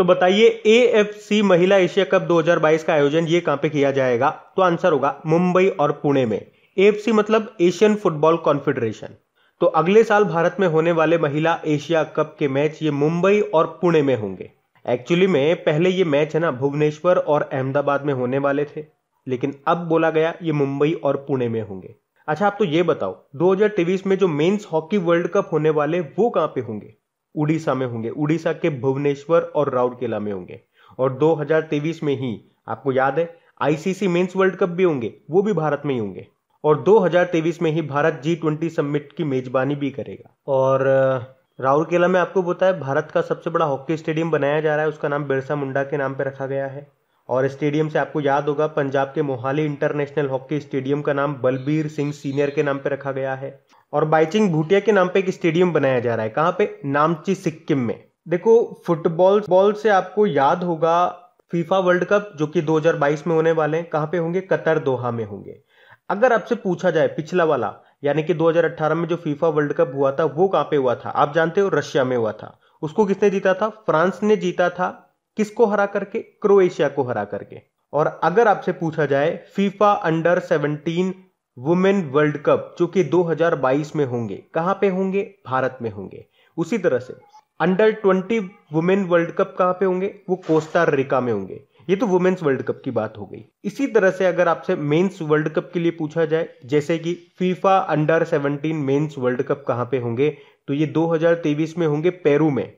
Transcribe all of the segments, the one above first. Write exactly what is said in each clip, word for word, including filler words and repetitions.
तो बताइए A F C महिला एशिया कप दो हज़ार बाईस का आयोजन ये कहां पे किया जाएगा? तो आंसर होगा मुंबई और पुणे में। ए एफ सी मतलब एशियन फुटबॉल कॉन्फेडरेशन। तो अगले साल भारत में होने वाले महिला एशिया कप के मैच ये मुंबई और पुणे में होंगे। एक्चुअली में पहले ये मैच है ना भुवनेश्वर और अहमदाबाद में होने वाले थे, लेकिन अब बोला गया ये मुंबई और पुणे में होंगे। अच्छा, आप तो ये बताओ दो हज़ार तेईस में जो मेंस हॉकी वर्ल्ड कप होने वाले वो कहां पे होंगे? उड़ीसा में होंगे, उड़ीसा के भुवनेश्वर और राउरकेला में होंगे। और दो हज़ार तेईस में ही आपको याद है I C C men's world cup भी होंगे, वो भी भारत में ही होंगे। और दो हज़ार तेईस में ही भारत जी ट्वेंटी समिट की मेजबानी भी करेगा। और राउरकेला में आपको पता है भारत का सबसे बड़ा हॉकी स्टेडियम बनाया जा रहा है, उसका नाम बिरसा मुंडा के नाम पर रखा गया है। और स्टेडियम से आपको याद होगा पंजाब के मोहाली इंटरनेशनल हॉकी स्टेडियम का नाम बलबीर सिंह सीनियर के नाम पे रखा गया है। और बाईचुंग भूटिया के नाम पे एक स्टेडियम बनाया जा रहा है, कहाँ पे? नामची सिक्किम में। देखो फुटबॉल बॉल से आपको याद होगा फीफा वर्ल्ड कप जो कि दो हज़ार बाईस में होने वाले हैं, कहाँ पे होंगे? कतर दोहा में होंगे। अगर आपसे पूछा जाए पिछला वाला यानी कि दो हज़ार अठारह में जो फीफा वर्ल्ड कप हुआ था वो कहाँ पे हुआ था? आप जानते हो रशिया में हुआ था। उसको किसने जीता था? फ्रांस ने जीता था। किसको हरा करके? क्रोएशिया को हरा करके। और अगर आपसे पूछा जाए फीफा अंडर सत्रह वुमेन वर्ल्ड कप जो कि दो हज़ार बाईस में होंगे, कहां पे होंगे? भारत में होंगे। उसी तरह से अंडर बीस वुमेन वर्ल्ड कप कहां पे होंगे? वो कोस्टा रिका में होंगे। ये तो वुमेन्स वर्ल्ड कप की बात हो गई। इसी तरह से अगर आपसे मेंस वर्ल्ड कप के लिए पूछा जाए जैसे कि फीफा अंडर सत्रह मेंस वर्ल्ड कप कहां पे होंगे, तो ये दो हज़ार तेईस में होंगे पेरू में।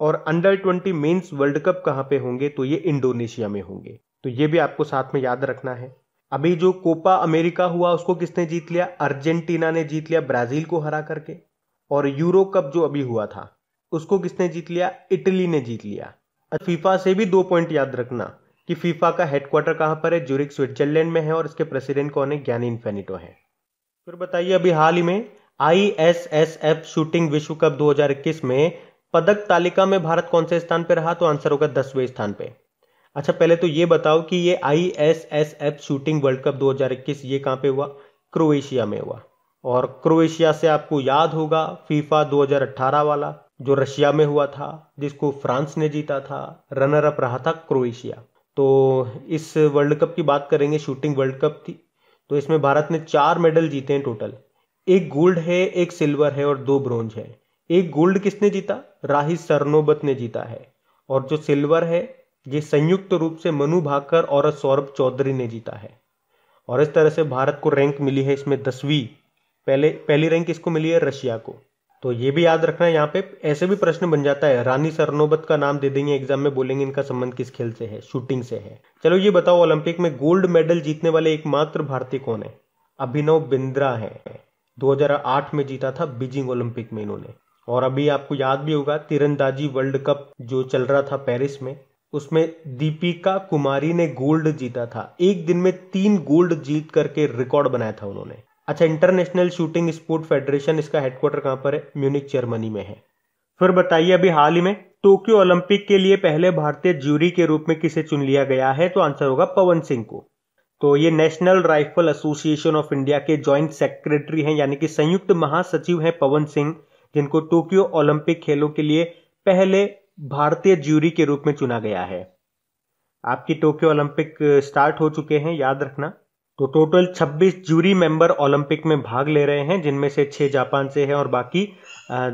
और अंडर बीस मेंस वर्ल्ड कप कहां पे होंगे? तो ये इंडोनेशिया में होंगे। तो ये भी आपको साथ में याद रखना है। अभी जो कोपा अमेरिका हुआ उसको किसने जीत लिया? अर्जेंटीना ने जीत लिया ब्राजील को हरा करके। और यूरो कप जो अभी हुआ था उसको किसने जीत लिया? इटली ने जीत लिया। फीफा से भी दो पॉइंट याद रखना कि फीफा का हेडक्वार्टर कहां पर है? ज्यूरिख स्विट्जरलैंड में है। और इसके प्रेसिडेंट कौन है? ग्यानी इनफेनिटो है। फिर बताइए अभी हाल ही में I S S F shooting विश्व कप दो हज़ार इक्कीस में पदक तालिका में भारत कौन से स्थान पर रहा? तो आंसर होगा दसवें स्थान पे। अच्छा, पहले तो ये बताओ कि ये I S S F shooting world cup दो हज़ार इक्कीस ये कहाँ पे हुआ? क्रोएशिया में हुआ। और क्रोएशिया से आपको याद होगा फीफा दो हज़ार अठारह वाला जो रशिया में हुआ था, जिसको फ्रांस ने जीता था, रनर अप रहा था क्रोएशिया। तो इस वर्ल्ड कप की बात करेंगे, शूटिंग वर्ल्ड कप थी, तो इसमें भारत ने चार मेडल जीते हैं टोटल। एक गोल्ड है, एक सिल्वर है और दो ब्रोंज है। एक गोल्ड किसने जीता? राही सरनोबत ने जीता है। और जो सिल्वर है ये संयुक्त रूप से मनु भाकर और सौरभ चौधरी ने जीता है। और इस तरह से भारत को रैंक मिली है इसमें दसवीं। पहले पहली रैंक इसको मिली है रशिया को। तो ये भी याद रखना है, यहाँ पे ऐसे भी प्रश्न बन जाता है, रानी सरनोबत का नाम दे देंगे एग्जाम में, बोलेंगे इनका संबंध किस खेल से है? शूटिंग से है। चलो ये बताओ ओलंपिक में गोल्ड मेडल जीतने वाले एकमात्र भारतीय कौन है? अभिनव बिंद्रा है। दो हज़ार आठ में जीता था बीजिंग ओलंपिक में इन्होंने। और अभी आपको याद भी होगा तीरंदाजी वर्ल्ड कप जो चल रहा था पेरिस में, उसमें दीपिका कुमारी ने गोल्ड जीता था। एक दिन में तीन गोल्ड जीत करके रिकॉर्ड बनाया था उन्होंने। अच्छा, इंटरनेशनल शूटिंग स्पोर्ट फेडरेशन इसका हेडक्वार्टर कहां पर है? म्यूनिक जर्मनी में है। फिर बताइए अभी हाल ही में टोक्यो ओलंपिक के लिए पहले भारतीय ज्यूरी के रूप में किसे चुन लिया गया है? तो आंसर होगा पवन सिंह को। तो ये national rifle association of India के ज्वाइंट सेक्रेटरी हैं, यानी कि संयुक्त महासचिव हैं पवन सिंह, जिनको टोक्यो ओलंपिक खेलों के लिए पहले भारतीय ज्यूरी के रूप में चुना गया है। आपकी टोक्यो ओलंपिक स्टार्ट हो चुके हैं, याद रखना। तो टोटल छब्बीस ज्यूरी मेंबर ओलंपिक में भाग ले रहे हैं, जिनमें से छह जापान से हैं और बाकी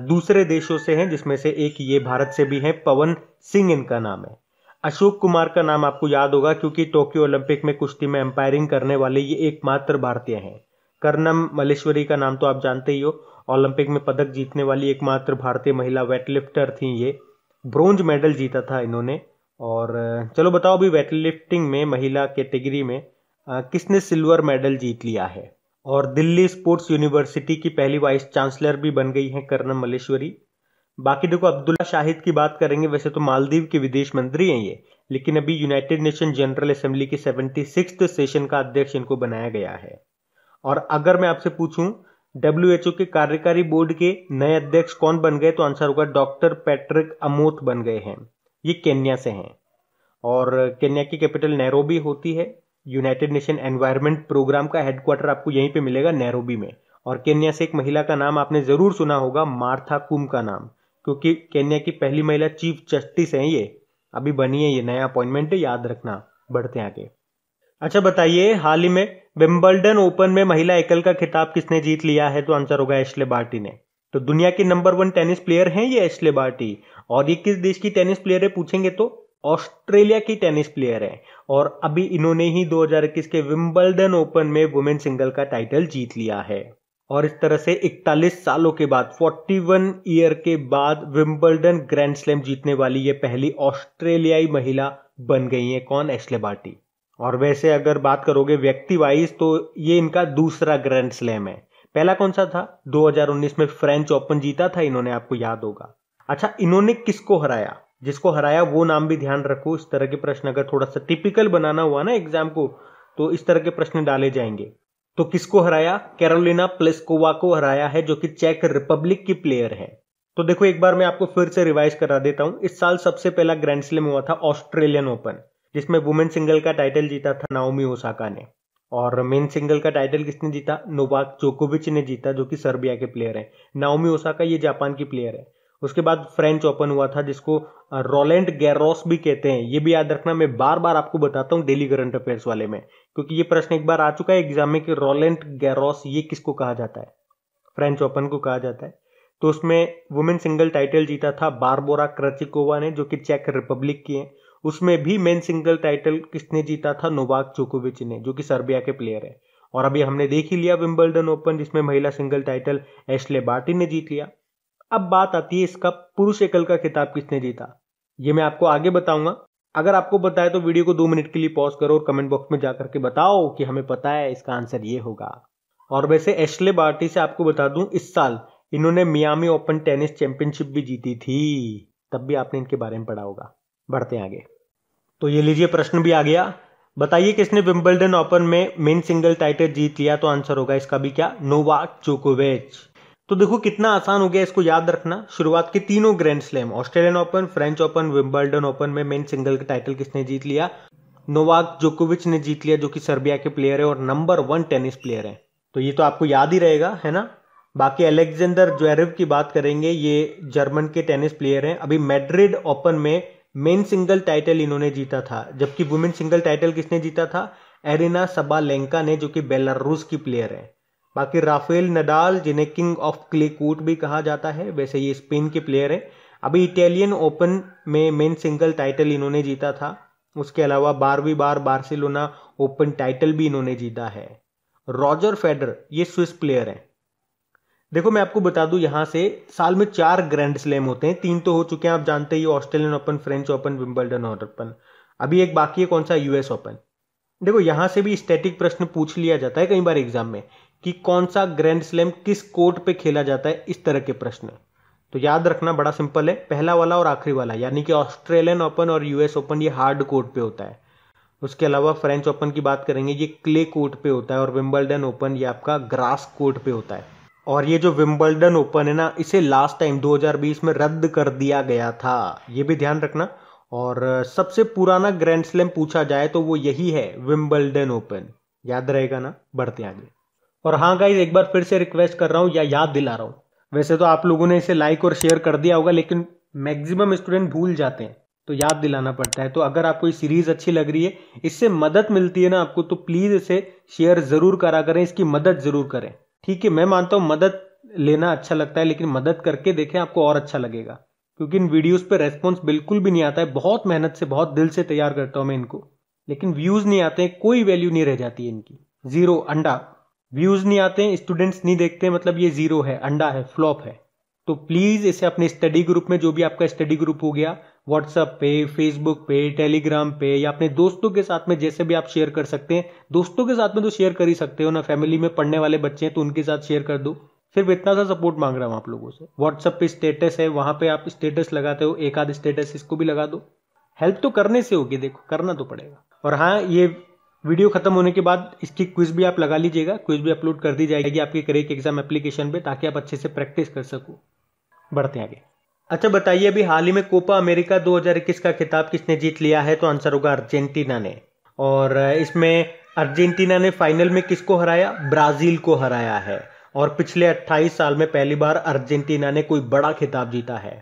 दूसरे देशों से हैं, जिसमें से एक ये भारत से भी है। पवन सिंह इनका नाम है। अशोक कुमार का नाम आपको याद होगा क्योंकि टोक्यो ओलंपिक में कुश्ती में एम्पायरिंग करने वाले ये एकमात्र भारतीय हैं। कर्णम मलेश्वरी का नाम तो आप जानते ही हो, ओलंपिक में पदक जीतने वाली एकमात्र भारतीय महिला वेटलिफ्टर थी ये, ब्रोंज मेडल जीता था इन्होंने। और चलो बताओ अभी वेटलिफ्टिंग में महिला कैटेगरी में आ, किसने सिल्वर मेडल जीत लिया है? और दिल्ली स्पोर्ट्स यूनिवर्सिटी की पहली वाइस चांसलर भी बन गई है कर्णम मलेश्वरी। बाकी देखो अब्दुल्ला शाहिद की बात करेंगे, वैसे तो मालदीव के विदेश मंत्री हैं ये, लेकिन अभी यूनाइटेड नेशन जनरल असेंबली के सेवेंटी सिक्स्थ सेशन का अध्यक्ष इनको बनाया गया है। और अगर मैं आपसे पूछूं डब्ल्यू एच ओ के कार्यकारी बोर्ड के नए अध्यक्ष कौन बन गए, तो आंसर होगा डॉक्टर पैट्रिक अमोथ बन गए हैं। ये केन्या से हैं और केन्या की कैपिटल नैरोबी होती है। यूनाइटेड नेशन एनवायरनमेंट प्रोग्राम का हेडक्वार्टर आपको यहीं पे मिलेगा नैरोबी में। और केन्या से एक महिला का नाम आपने जरूर सुना होगा, मार्था कुम का नाम, क्योंकि केन्या की पहली महिला चीफ जस्टिस हैं ये। अभी बनी है ये नया अपॉइंटमेंट, याद रखना। बढ़ते हैं आगे। अच्छा बताइए, हाल ही में विंबलडन ओपन में महिला एकल का खिताब किसने जीत लिया है? तो आंसर होगा एश्ले बार्टी ने। तो दुनिया के नंबर वन टेनिस प्लेयर हैं ये एश्ले बार्टी, और ये किस देश की टेनिस प्लेयर है पूछेंगे तो ऑस्ट्रेलिया की टेनिस प्लेयर है। और अभी इन्होंने ही दो हज़ार इक्कीस के विंबलडन ओपन में वुमेन सिंगल का टाइटल जीत लिया है। और इस तरह से इकतालीस सालों के बाद, इकतालीस ईयर के बाद विंबलडन ग्रैंड स्लैम जीतने वाली ये पहली ऑस्ट्रेलियाई महिला बन गई है। कौन? Ashleigh Barty. और वैसे अगर बात करोगे व्यक्ति वाइज तो ये इनका दूसरा ग्रैंड स्लैम है। पहला कौन सा था? दो हज़ार उन्नीस में फ्रेंच ओपन जीता था इन्होंने, आपको याद होगा। अच्छा, इन्होंने किसको हराया? जिसको हराया वो नाम भी ध्यान रखो। इस तरह के प्रश्न अगर थोड़ा सा टिपिकल बनाना हुआ ना एग्जाम को, तो इस तरह के प्रश्न डाले जाएंगे। तो किसको हराया? कैरोलिना प्लिस्कोवा को हराया है, जो कि चेक रिपब्लिक की प्लेयर है। तो देखो, एक बार मैं आपको फिर से रिवाइज करा देता हूं। इस साल सबसे पहला ग्रैंड स्लैम हुआ था ऑस्ट्रेलियन ओपन, जिसमें वुमेन सिंगल का टाइटल जीता था नाओमी ओसाका ने। और मेन सिंगल का टाइटल किसने जीता? नोवाक जोकोविच ने जीता, जो कि सर्बिया के प्लेयर है। नाओमी ओसाका ये जापान की प्लेयर है। उसके बाद फ्रेंच ओपन हुआ था, जिसको रोलैंड गैरोस भी कहते हैं। ये भी याद रखना, मैं बार बार आपको बताता हूँ डेली करंट अफेयर्स वाले में, क्योंकि ये प्रश्न एक बार आ चुका है एग्जाम में कि रोलैंड गैरोस ये किसको कहा जाता है? फ्रेंच ओपन को कहा जाता है। तो उसमें वुमेन सिंगल टाइटल जीता था बारबोरा क्रचिकोवा ने, जो कि चेक रिपब्लिक की है। उसमें भी मेन सिंगल टाइटल किसने जीता था? नोवाक जोकोविच ने, जो कि सर्बिया के प्लेयर है। और अभी हमने देख ही लिया विंबलडन ओपन, जिसमें महिला सिंगल टाइटल एश्ले बार्टी ने जीत लिया। अब बात आती है इसका पुरुष एकल का खिताब किसने जीता। ये मैं आपको आगे बताऊंगा। अगर आपको पता है तो वीडियो को दो मिनट के लिए पॉज करो और कमेंट बॉक्स में जाकर के बताओ कि हमें पता है, इसका आंसर ये होगा। और वैसे एश्ले बार्टी से आपको बता दूं, इस साल इन्होंने मियामी ओपन टेनिस चैंपियनशिप भी जीती थी, तब भी आपने इनके बारे में पढ़ा होगा। बढ़ते हैं आगे। तो ये लीजिए, प्रश्न भी आ गया। बताइए किसने विंबलडन ओपन में मेन सिंगल टाइटल जीत लिया? तो आंसर होगा इसका भी क्या? नोवाक जोकोविच। तो देखो कितना आसान हो गया इसको याद रखना। शुरुआत के तीनों grand slam, Australian Open, French Open, Wimbledon open में मेन सिंगल का टाइटल किसने जीत लिया? नोवाक जोकोविच ने जीत लिया, जो कि सर्बिया के प्लेयर है और नंबर वन टेनिस प्लेयर है। तो ये तो आपको याद ही रहेगा, है ना। बाकी अलेक्जेंडर ज्वेरेव की बात करेंगे, ये जर्मन के टेनिस प्लेयर हैं। अभी मैड्रिड ओपन में मेन सिंगल टाइटल इन्होंने जीता था, जबकि वुमेन सिंगल टाइटल किसने जीता था? एरिना सबालेंका ने, जो कि बेलारूस की प्लेयर है। बाकी राफेल नडाल, जिन्हें किंग ऑफ क्ले कोर्ट भी कहा जाता है, वैसे ये स्पेन के प्लेयर हैं। अभी इटालियन ओपन में मेन सिंगल टाइटल इन्होंने जीता था। उसके अलावा बारहवीं बार बार्सिलोना ओपन टाइटल भी इन्होंने जीता है। रॉजर फेडर, ये स्विस प्लेयर हैं। देखो मैं आपको बता दूं, यहाँ से साल में चार ग्रैंड स्लैम होते हैं। तीन तो हो चुके हैं आप जानते ही, Australian Open, French Open, Wimbledon Open. अभी एक बाकी है, कौन सा? US Open. देखो यहाँ से भी स्टैटिक प्रश्न पूछ लिया जाता है कई बार एग्जाम में कि कौन सा ग्रैंड स्लैम किस कोर्ट पे खेला जाता है, इस तरह के प्रश्न। तो याद रखना, बड़ा सिंपल है, पहला वाला और आखिरी वाला, यानी कि ऑस्ट्रेलियन ओपन और यूएस ओपन ये हार्ड कोर्ट पे होता है। उसके अलावा फ्रेंच ओपन की बात करेंगे, ये क्ले कोर्ट पे होता है। और विंबलडन ओपन ये आपका ग्रास कोर्ट पे होता है। और ये जो विंबलडन ओपन है ना, इसे लास्ट टाइम दो हज़ार बीस में रद्द कर दिया गया था, ये भी ध्यान रखना। और सबसे पुराना ग्रैंड स्लैम पूछा जाए तो वो यही है, विंबलडन ओपन, याद रहेगा ना। बढ़ते आगे। और हाँ गाइज, एक बार फिर से रिक्वेस्ट कर रहा हूँ या याद दिला रहा हूँ। वैसे तो आप लोगों ने इसे लाइक और शेयर कर दिया होगा, लेकिन मैक्सिमम स्टूडेंट भूल जाते हैं, तो याद दिलाना पड़ता है। तो अगर आपको ये सीरीज अच्छी लग रही है, इससे मदद मिलती है ना आपको, तो प्लीज़ इसे शेयर ज़रूर करा करें, इसकी मदद ज़रूर करें, ठीक है। मैं मानता हूँ मदद लेना अच्छा लगता है, लेकिन मदद करके देखें, आपको और अच्छा लगेगा। क्योंकि इन वीडियोज़ पर रेस्पॉन्स बिल्कुल भी नहीं आता है। बहुत मेहनत से, बहुत दिल से तैयार करता हूँ मैं इनको, लेकिन व्यूज़ नहीं आते हैं, कोई वैल्यू नहीं रह जाती है इनकी, जीरो अंडा। व्यूज़ नहीं आते हैं, स्टूडेंट्स नहीं देखते हैं, मतलब ये जीरो है, अंडा है, फ्लॉप है। तो प्लीज़ इसे अपने स्टडी ग्रुप में, जो भी आपका स्टडी ग्रुप हो गया, व्हाट्सअप पे, फेसबुक पे, टेलीग्राम पे, या अपने दोस्तों के साथ में, जैसे भी आप शेयर कर सकते हैं। दोस्तों के साथ में तो शेयर कर ही सकते हो ना, फैमिली में पढ़ने वाले बच्चे हैं तो उनके साथ शेयर कर दो। सिर्फ इतना सा सपोर्ट मांग रहा हूँ आप लोगों से। व्हाट्सअप पे स्टेटस है, वहाँ पे आप स्टेटस लगाते हो, एक आध स्टेटस इसको भी लगा दो। हेल्प तो करने से होगी, देखो करना तो पड़ेगा। और हाँ, ये वीडियो खत्म होने के बाद इसकी क्विज भी आप लगा लीजिएगा, क्विज भी अपलोड कर दी जाएगी आपके करेक्ट एग्जाम एप्लीकेशन पे, ताकि आप अच्छे से प्रैक्टिस कर सको। बढ़ते हैं आगे। अच्छा बताइए, अभी हाल ही में कोपा अमेरिका दो हज़ार इक्कीस का खिताब किसने जीत लिया है? तो आंसर होगा अर्जेंटीना ने। और इसमें अर्जेंटीना ने फाइनल में किसको हराया? ब्राज़ील को हराया है। और पिछले अट्ठाईस साल में पहली बार अर्जेंटीना ने कोई बड़ा खिताब जीता है।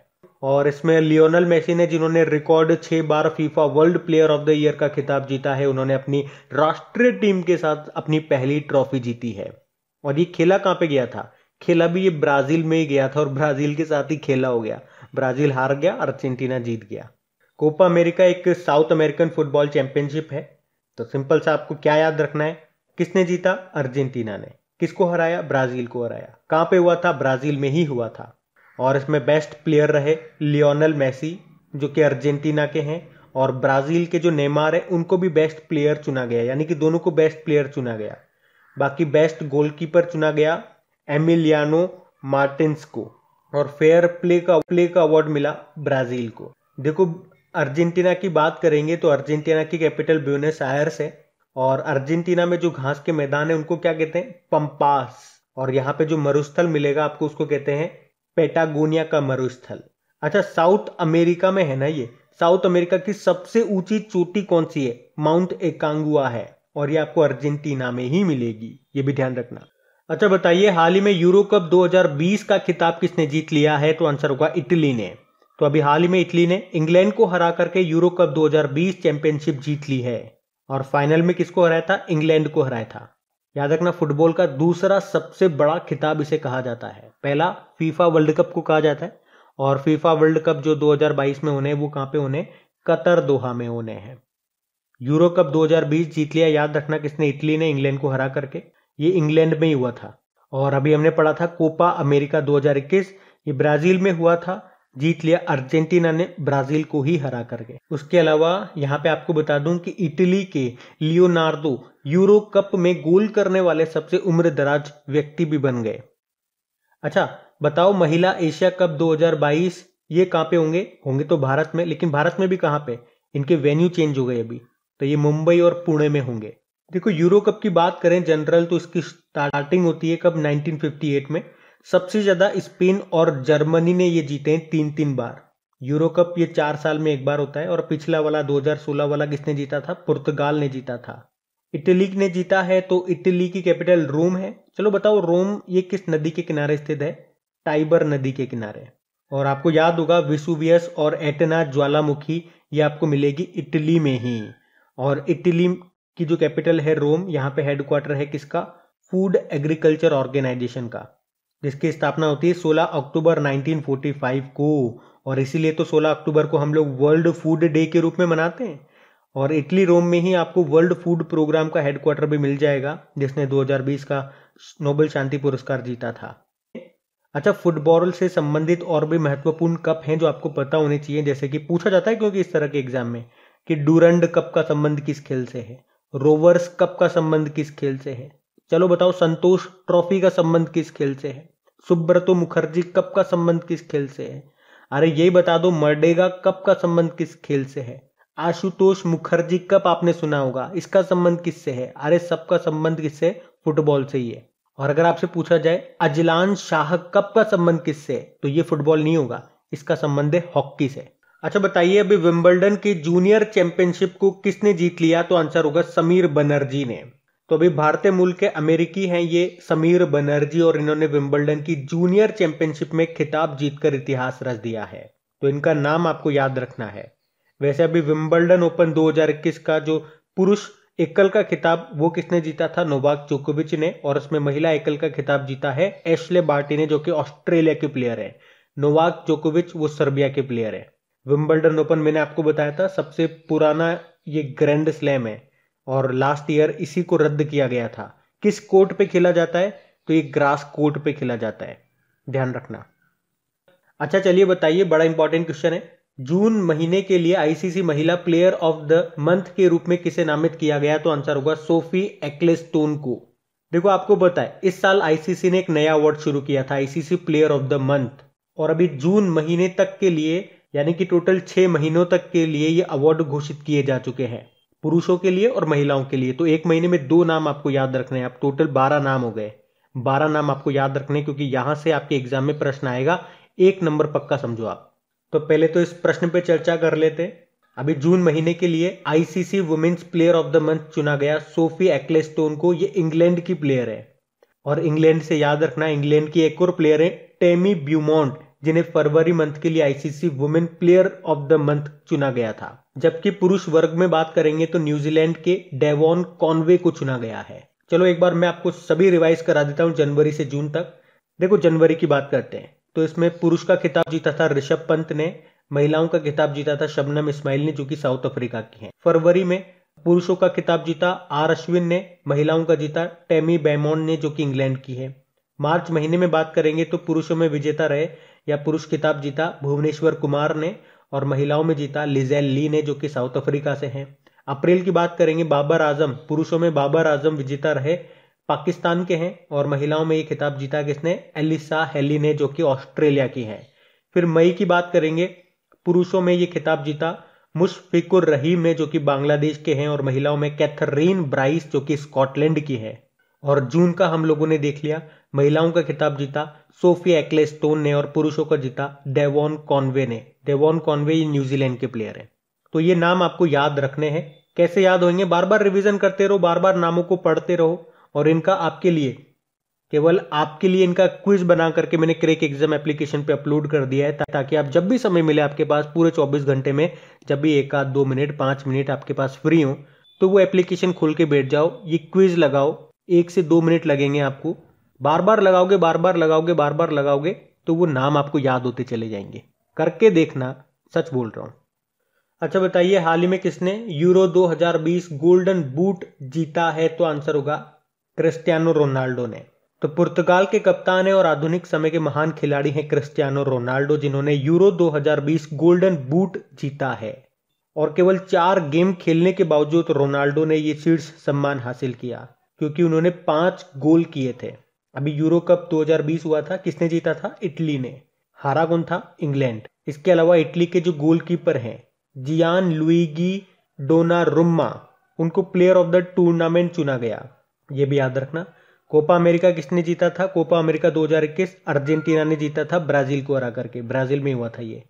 और इसमें लियोनेल मेसी ने, जिन्होंने रिकॉर्ड छः बार FIFA world player of the year का खिताब जीता है, उन्होंने अपनी राष्ट्रीय टीम के साथ अपनी पहली ट्रॉफी जीती है। और ये खेला कहाँ पे गया था? खेला भी ये ब्राज़ील में ही गया था और ब्राज़ील के साथ ही खेला हो गया। ब्राज़ील हार गया, अर्जेंटीना जीत गया। कोपा अमेरिका एक साउथ अमेरिकन फुटबॉल चैंपियनशिप है। तो सिंपल सा आपको क्या याद रखना है, किसने जीता? अर्जेंटीना ने। किसको हराया? ब्राज़ील को हराया। कहाँ पे हुआ था? ब्राज़ील में ही हुआ था। और इसमें बेस्ट प्लेयर रहे लियोनेल मेसी, जो कि अर्जेंटीना के हैं, और ब्राज़ील के जो नेमार हैं उनको भी बेस्ट प्लेयर चुना गया, यानी कि दोनों को बेस्ट प्लेयर चुना गया। बाकी बेस्ट गोलकीपर चुना गया एमिलियानो मार्टिन्स को, और फेयर प्ले का प्ले का अवार्ड मिला ब्राज़ील को। देखो, अर्जेंटीना की बात करेंगे तो अर्जेंटीना की कैपिटल ब्यूनस आयर्स है, और अर्जेंटीना में जो घास के मैदान है उनको क्या कहते हैं? पम्पास। और यहाँ पे जो मरुस्थल मिलेगा आपको उसको कहते हैं पेटागोनिया का मरुस्थल। अच्छा, साउथ अमेरिका में है ना, ये साउथ अमेरिका की सबसे ऊंची चोटी कौन सी है? माउंट एकांगुआ है, और ये आपको अर्जेंटीना में ही मिलेगी, ये भी ध्यान रखना। अच्छा बताइए, हाल ही में यूरो कप दो हज़ार बीस का खिताब किसने जीत लिया है? तो आंसर होगा इटली ने। तो अभी हाल ही में इटली ने इंग्लैंड को हरा करके यूरो कप दो हज़ार बीस चैंपियनशिप जीत ली है, और फाइनल में किसको हराया था? इंग्लैंड को हराया था। याद रखना, फुटबॉल का दूसरा सबसे बड़ा खिताब इसे कहा जाता है। पहला फीफा वर्ल्ड कप को कहा जाता है, और फीफा वर्ल्ड कप जो दो हज़ार बाईस में होने हैं वो कहाँ पे होने? कतर दोहा में होने हैं। यूरो कप दो हज़ार बीस जीत लिया, याद रखना किसने? इटली ने, इंग्लैंड को हरा करके। ये इंग्लैंड में ही हुआ था। और अभी हमने पढ़ा था कोपा अमेरिका दो हज़ार इक्कीस, ये ब्राज़ील में हुआ था, जीत लिया अर्जेंटीना ने, ब्राज़ील को ही हरा करके। उसके अलावा यहाँ पे आपको बता दूं कि इटली के लियोनार्डो यूरो कप में गोल करने वाले सबसे उम्रदराज व्यक्ति भी बन गए। अच्छा बताओ, महिला एशिया कप दो हज़ार बाईस ये कहाँ पे होंगे? होंगे तो भारत में, लेकिन भारत में भी कहाँ पे? इनके वेन्यू चेंज हो गए अभी, तो ये मुंबई और पुणे में होंगे। देखो, यूरो कप की बात करें जनरल तो इसकी स्टार्टिंग होती है कब? नाइनटीन फिफ्टी एट में। सबसे ज्यादा स्पेन और जर्मनी ने ये जीते हैं तीन तीन बार। यूरो कप ये चार साल में एक बार होता है, और पिछला वाला दो हज़ार सोलह वाला किसने जीता था? पुर्तगाल ने जीता था। इटली ने जीता है, तो इटली की कैपिटल रोम है। चलो बताओ, रोम ये किस नदी के किनारे स्थित है? टाइबर नदी के किनारे। और आपको याद होगा विसुवियस और एटना ज्वालामुखी ये आपको मिलेगी इटली में ही। और इटली की जो कैपिटल है रोम, यहाँ पे हेडक्वार्टर है किसका? फूड एग्रीकल्चर ऑर्गेनाइजेशन का, जिसकी स्थापना होती है सोलह अक्टूबर नाइनटीन फोर्टी फाइव को। और इसीलिए तो सोलह अक्टूबर को हम लोग वर्ल्ड फूड डे के रूप में मनाते हैं। और इटली रोम में ही आपको वर्ल्ड फूड प्रोग्राम का हेडक्वार्टर भी मिल जाएगा, जिसने दो हज़ार बीस का नोबेल शांति पुरस्कार जीता था। अच्छा, फुटबॉल से संबंधित और भी महत्वपूर्ण कप हैं जो आपको पता होने चाहिए, जैसे कि पूछा जाता है क्योंकि इस तरह के एग्जाम में, कि डूरंड कप का संबंध किस खेल से है? रोवर्स कप का संबंध किस खेल से है? चलो बताओ, संतोष ट्रॉफी का संबंध किस खेल से है? सुब्रतो मुखर्जी कप का संबंध किस खेल से है? अरे यही बता दो, मर्डेगा कप का संबंध किस खेल से है? आशुतोष मुखर्जी कप आपने सुना होगा, इसका संबंध किससे है? अरे सबका संबंध किससे? फुटबॉल से ही है। और अगर आपसे पूछा जाए अजलान शाह कप का संबंध किससे है, तो ये फुटबॉल नहीं होगा, इसका संबंध है हॉकी से। अच्छा बताइए, अभी विंबलडन की जूनियर चैंपियनशिप को किसने जीत लिया? तो आंसर होगा समीर बनर्जी ने। तो अभी भारतीय मूल के अमेरिकी हैं ये समीर बनर्जी, और इन्होंने विंबलडन की जूनियर चैंपियनशिप में खिताब जीतकर इतिहास रच दिया है, तो इनका नाम आपको याद रखना है। वैसे अभी विंबलडन ओपन दो हज़ार इक्कीस का जो पुरुष एकल का खिताब वो किसने जीता था? नोवाक जोकोविच ने। और इसमें महिला एकल का खिताब जीता है एशले बार्टी ने, जो कि ऑस्ट्रेलिया के प्लेयर है। नोवाक जोकोविच वो सर्बिया के प्लेयर है। विंबलडन ओपन मैंने आपको बताया था सबसे पुराना ये ग्रैंड स्लैम है, और लास्ट ईयर इसी को रद्द किया गया था। किस कोर्ट पे खेला जाता है? तो ये ग्रास कोर्ट पे खेला जाता है, ध्यान रखना। अच्छा चलिए बताइए, बड़ा इंपॉर्टेंट क्वेश्चन है, जून महीने के लिए आईसीसी महिला प्लेयर ऑफ द मंथ के रूप में किसे नामित किया गया? तो आंसर होगा सोफी एक्लेस्टोन को। देखो आपको पता है इस साल आईसीसी ने एक नया अवार्ड शुरू किया था, ICC player of the month, और अभी जून महीने तक के लिए, यानी कि टोटल छह महीनों तक के लिए ये अवार्ड घोषित किए जा चुके हैं, पुरुषों के लिए और महिलाओं के लिए। तो एक महीने में दो नाम आपको याद रखने हैं, आप टोटल बारह नाम हो गए। बारह नाम आपको याद रखने, क्योंकि यहां से आपके एग्जाम में प्रश्न आएगा, एक नंबर पक्का समझो आप। तो पहले तो इस प्रश्न पे चर्चा कर लेते। अभी जून महीने के लिए ICC women's player of the month चुना गया सोफी एक्लेस्टोन को, ये इंग्लैंड की प्लेयर है। और इंग्लैंड से याद रखना, इंग्लैंड की एक और प्लेयर है टेमी ब्यूमोंट, जिन्हें फरवरी मंथ के लिए ICC women player of the month चुना गया था। जबकि पुरुष वर्ग में बात करेंगे तो न्यूजीलैंड के डेवॉन कॉनवे को चुना गया है। चलो एक बार मैं आपको सभी रिवाइज करा देता हूं जनवरी से जून तक। देखो जनवरी की बात करते हैं तो इसमें पुरुष का खिताब जीता था ऋषभ पंत ने, महिलाओं का खिताब जीता था शबनम इस्माइल ने जो कि साउथ अफ्रीका की है। फरवरी में पुरुषों का खिताब जीता आर अश्विन ने, महिलाओं का जीता टेमी बेमोंड ने जो कि इंग्लैंड की है। मार्च महीने में बात करेंगे तो पुरुषों में विजेता रहे या पुरुष खिताब जीता भुवनेश्वर कुमार ने और महिलाओं में जीता लिजेल ली ने जो कि साउथ अफ्रीका से हैं। अप्रैल की बात करेंगे बाबर आजम, पुरुषों में बाबर आजम विजेता रहे, पाकिस्तान के हैं और महिलाओं में ये खिताब जीता किसने, एलिसा हेली ने जो कि ऑस्ट्रेलिया की हैं। फिर मई की बात करेंगे, पुरुषों में ये खिताब जीता मुशफिकुर रहीम ने जो कि बांग्लादेश के हैं और महिलाओं में कैथरीन ब्राइस जो कि स्कॉटलैंड की है। और जून का हम लोगों ने देख लिया, महिलाओं का खिताब जीता सोफिया एक्लेस्टोन ने और पुरुषों का जीता डेवॉन कॉनवे ने। डेवॉन कॉनवे ये न्यूजीलैंड के प्लेयर हैं। तो ये नाम आपको याद रखने हैं। कैसे याद होंगे, बार बार रिवीजन करते रहो, बार बार नामों को पढ़ते रहो और इनका आपके लिए, केवल आपके लिए इनका क्विज बना करके मैंने क्रेक एग्जाम एप्लीकेशन पे अपलोड कर दिया है ताकि आप जब भी समय मिले आपके पास पूरे चौबीस घंटे में जब भी एक आध दो मिनट पाँच मिनट आपके पास फ्री हो तो वो एप्लीकेशन खोल के बैठ जाओ, ये क्विज लगाओ। एक से दो मिनट लगेंगे आपको, बार बार लगाओगे बार बार लगाओगे बार बार लगाओगे तो वो नाम आपको याद होते चले जाएंगे। करके देखना, सच बोल रहा हूँ। अच्छा बताइए हाल ही में किसने यूरो दो हज़ार बीस गोल्डन बूट जीता है, तो आंसर होगा क्रिस्टियानो रोनाल्डो ने। तो पुर्तगाल के कप्तान है और आधुनिक समय के महान खिलाड़ी हैं क्रिस्टियानो रोनाल्डो, जिन्होंने यूरो दो हज़ार बीस गोल्डन बूट जीता है और केवल चार गेम खेलने के बावजूद रोनाल्डो ने ये शीर्ष सम्मान हासिल किया क्योंकि उन्होंने पांच गोल किए थे। अभी यूरो कप दो हज़ार बीस हुआ था, किसने जीता था, इटली ने, हारा कौन था, इंग्लैंड। इसके अलावा इटली के जो गोलकीपर हैं जियान लुइगी डोनारुम्मा, उनको प्लेयर ऑफ द टूर्नामेंट चुना गया, ये भी याद रखना। कोपा अमेरिका किसने जीता था, कोपा अमेरिका दो हज़ार इक्कीस अर्जेंटीना ने जीता था ब्राजील को हरा करके, ब्राजील में हुआ था ये।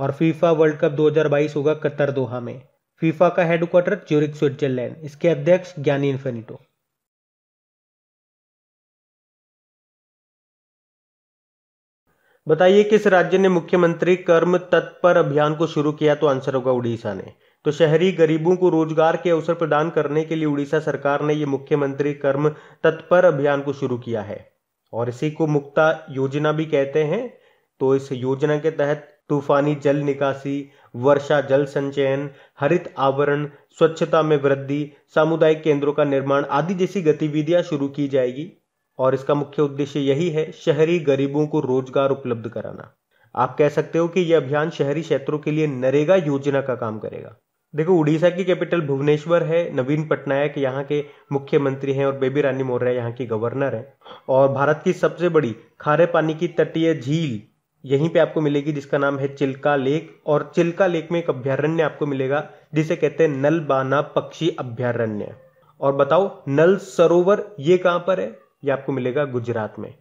और फीफा वर्ल्ड कप दो हज़ार बाईस होगा कतर दोहा में, फीफा का हेडक्वार्टर ज्यूरिख स्विट्जरलैंड, इसके अध्यक्ष ज्ञानी इन्फेनिटो। बताइए किस राज्य ने मुख्यमंत्री कर्म तत्पर अभियान को शुरू किया, तो आंसर होगा उड़ीसा ने। तो शहरी गरीबों को रोजगार के अवसर प्रदान करने के लिए उड़ीसा सरकार ने ये मुख्यमंत्री कर्म तत्पर अभियान को शुरू किया है और इसी को मुक्ता योजना भी कहते हैं। तो इस योजना के तहत तूफानी जल निकासी, वर्षा जल संचयन, हरित आवरण, स्वच्छता में वृद्धि, सामुदायिक केंद्रों का निर्माण आदि जैसी गतिविधियां शुरू की जाएगी और इसका मुख्य उद्देश्य यही है, शहरी गरीबों को रोजगार उपलब्ध कराना। आप कह सकते हो कि यह अभियान शहरी क्षेत्रों के लिए नरेगा योजना का काम करेगा। देखो उड़ीसा की कैपिटल भुवनेश्वर है, नवीन पटनायक यहाँ के मुख्यमंत्री हैं और बेबी रानी मौर्य यहाँ की गवर्नर हैं और भारत की सबसे बड़ी खारे पानी की तटीय झील यहीं पे आपको मिलेगी जिसका नाम है चिल्का लेक। और चिल्का लेक में एक अभ्यारण्य आपको मिलेगा जिसे कहते हैं नलबाना पक्षी अभ्यारण्य। और बताओ नल सरोवर ये कहाँ पर है, ये आपको मिलेगा गुजरात में।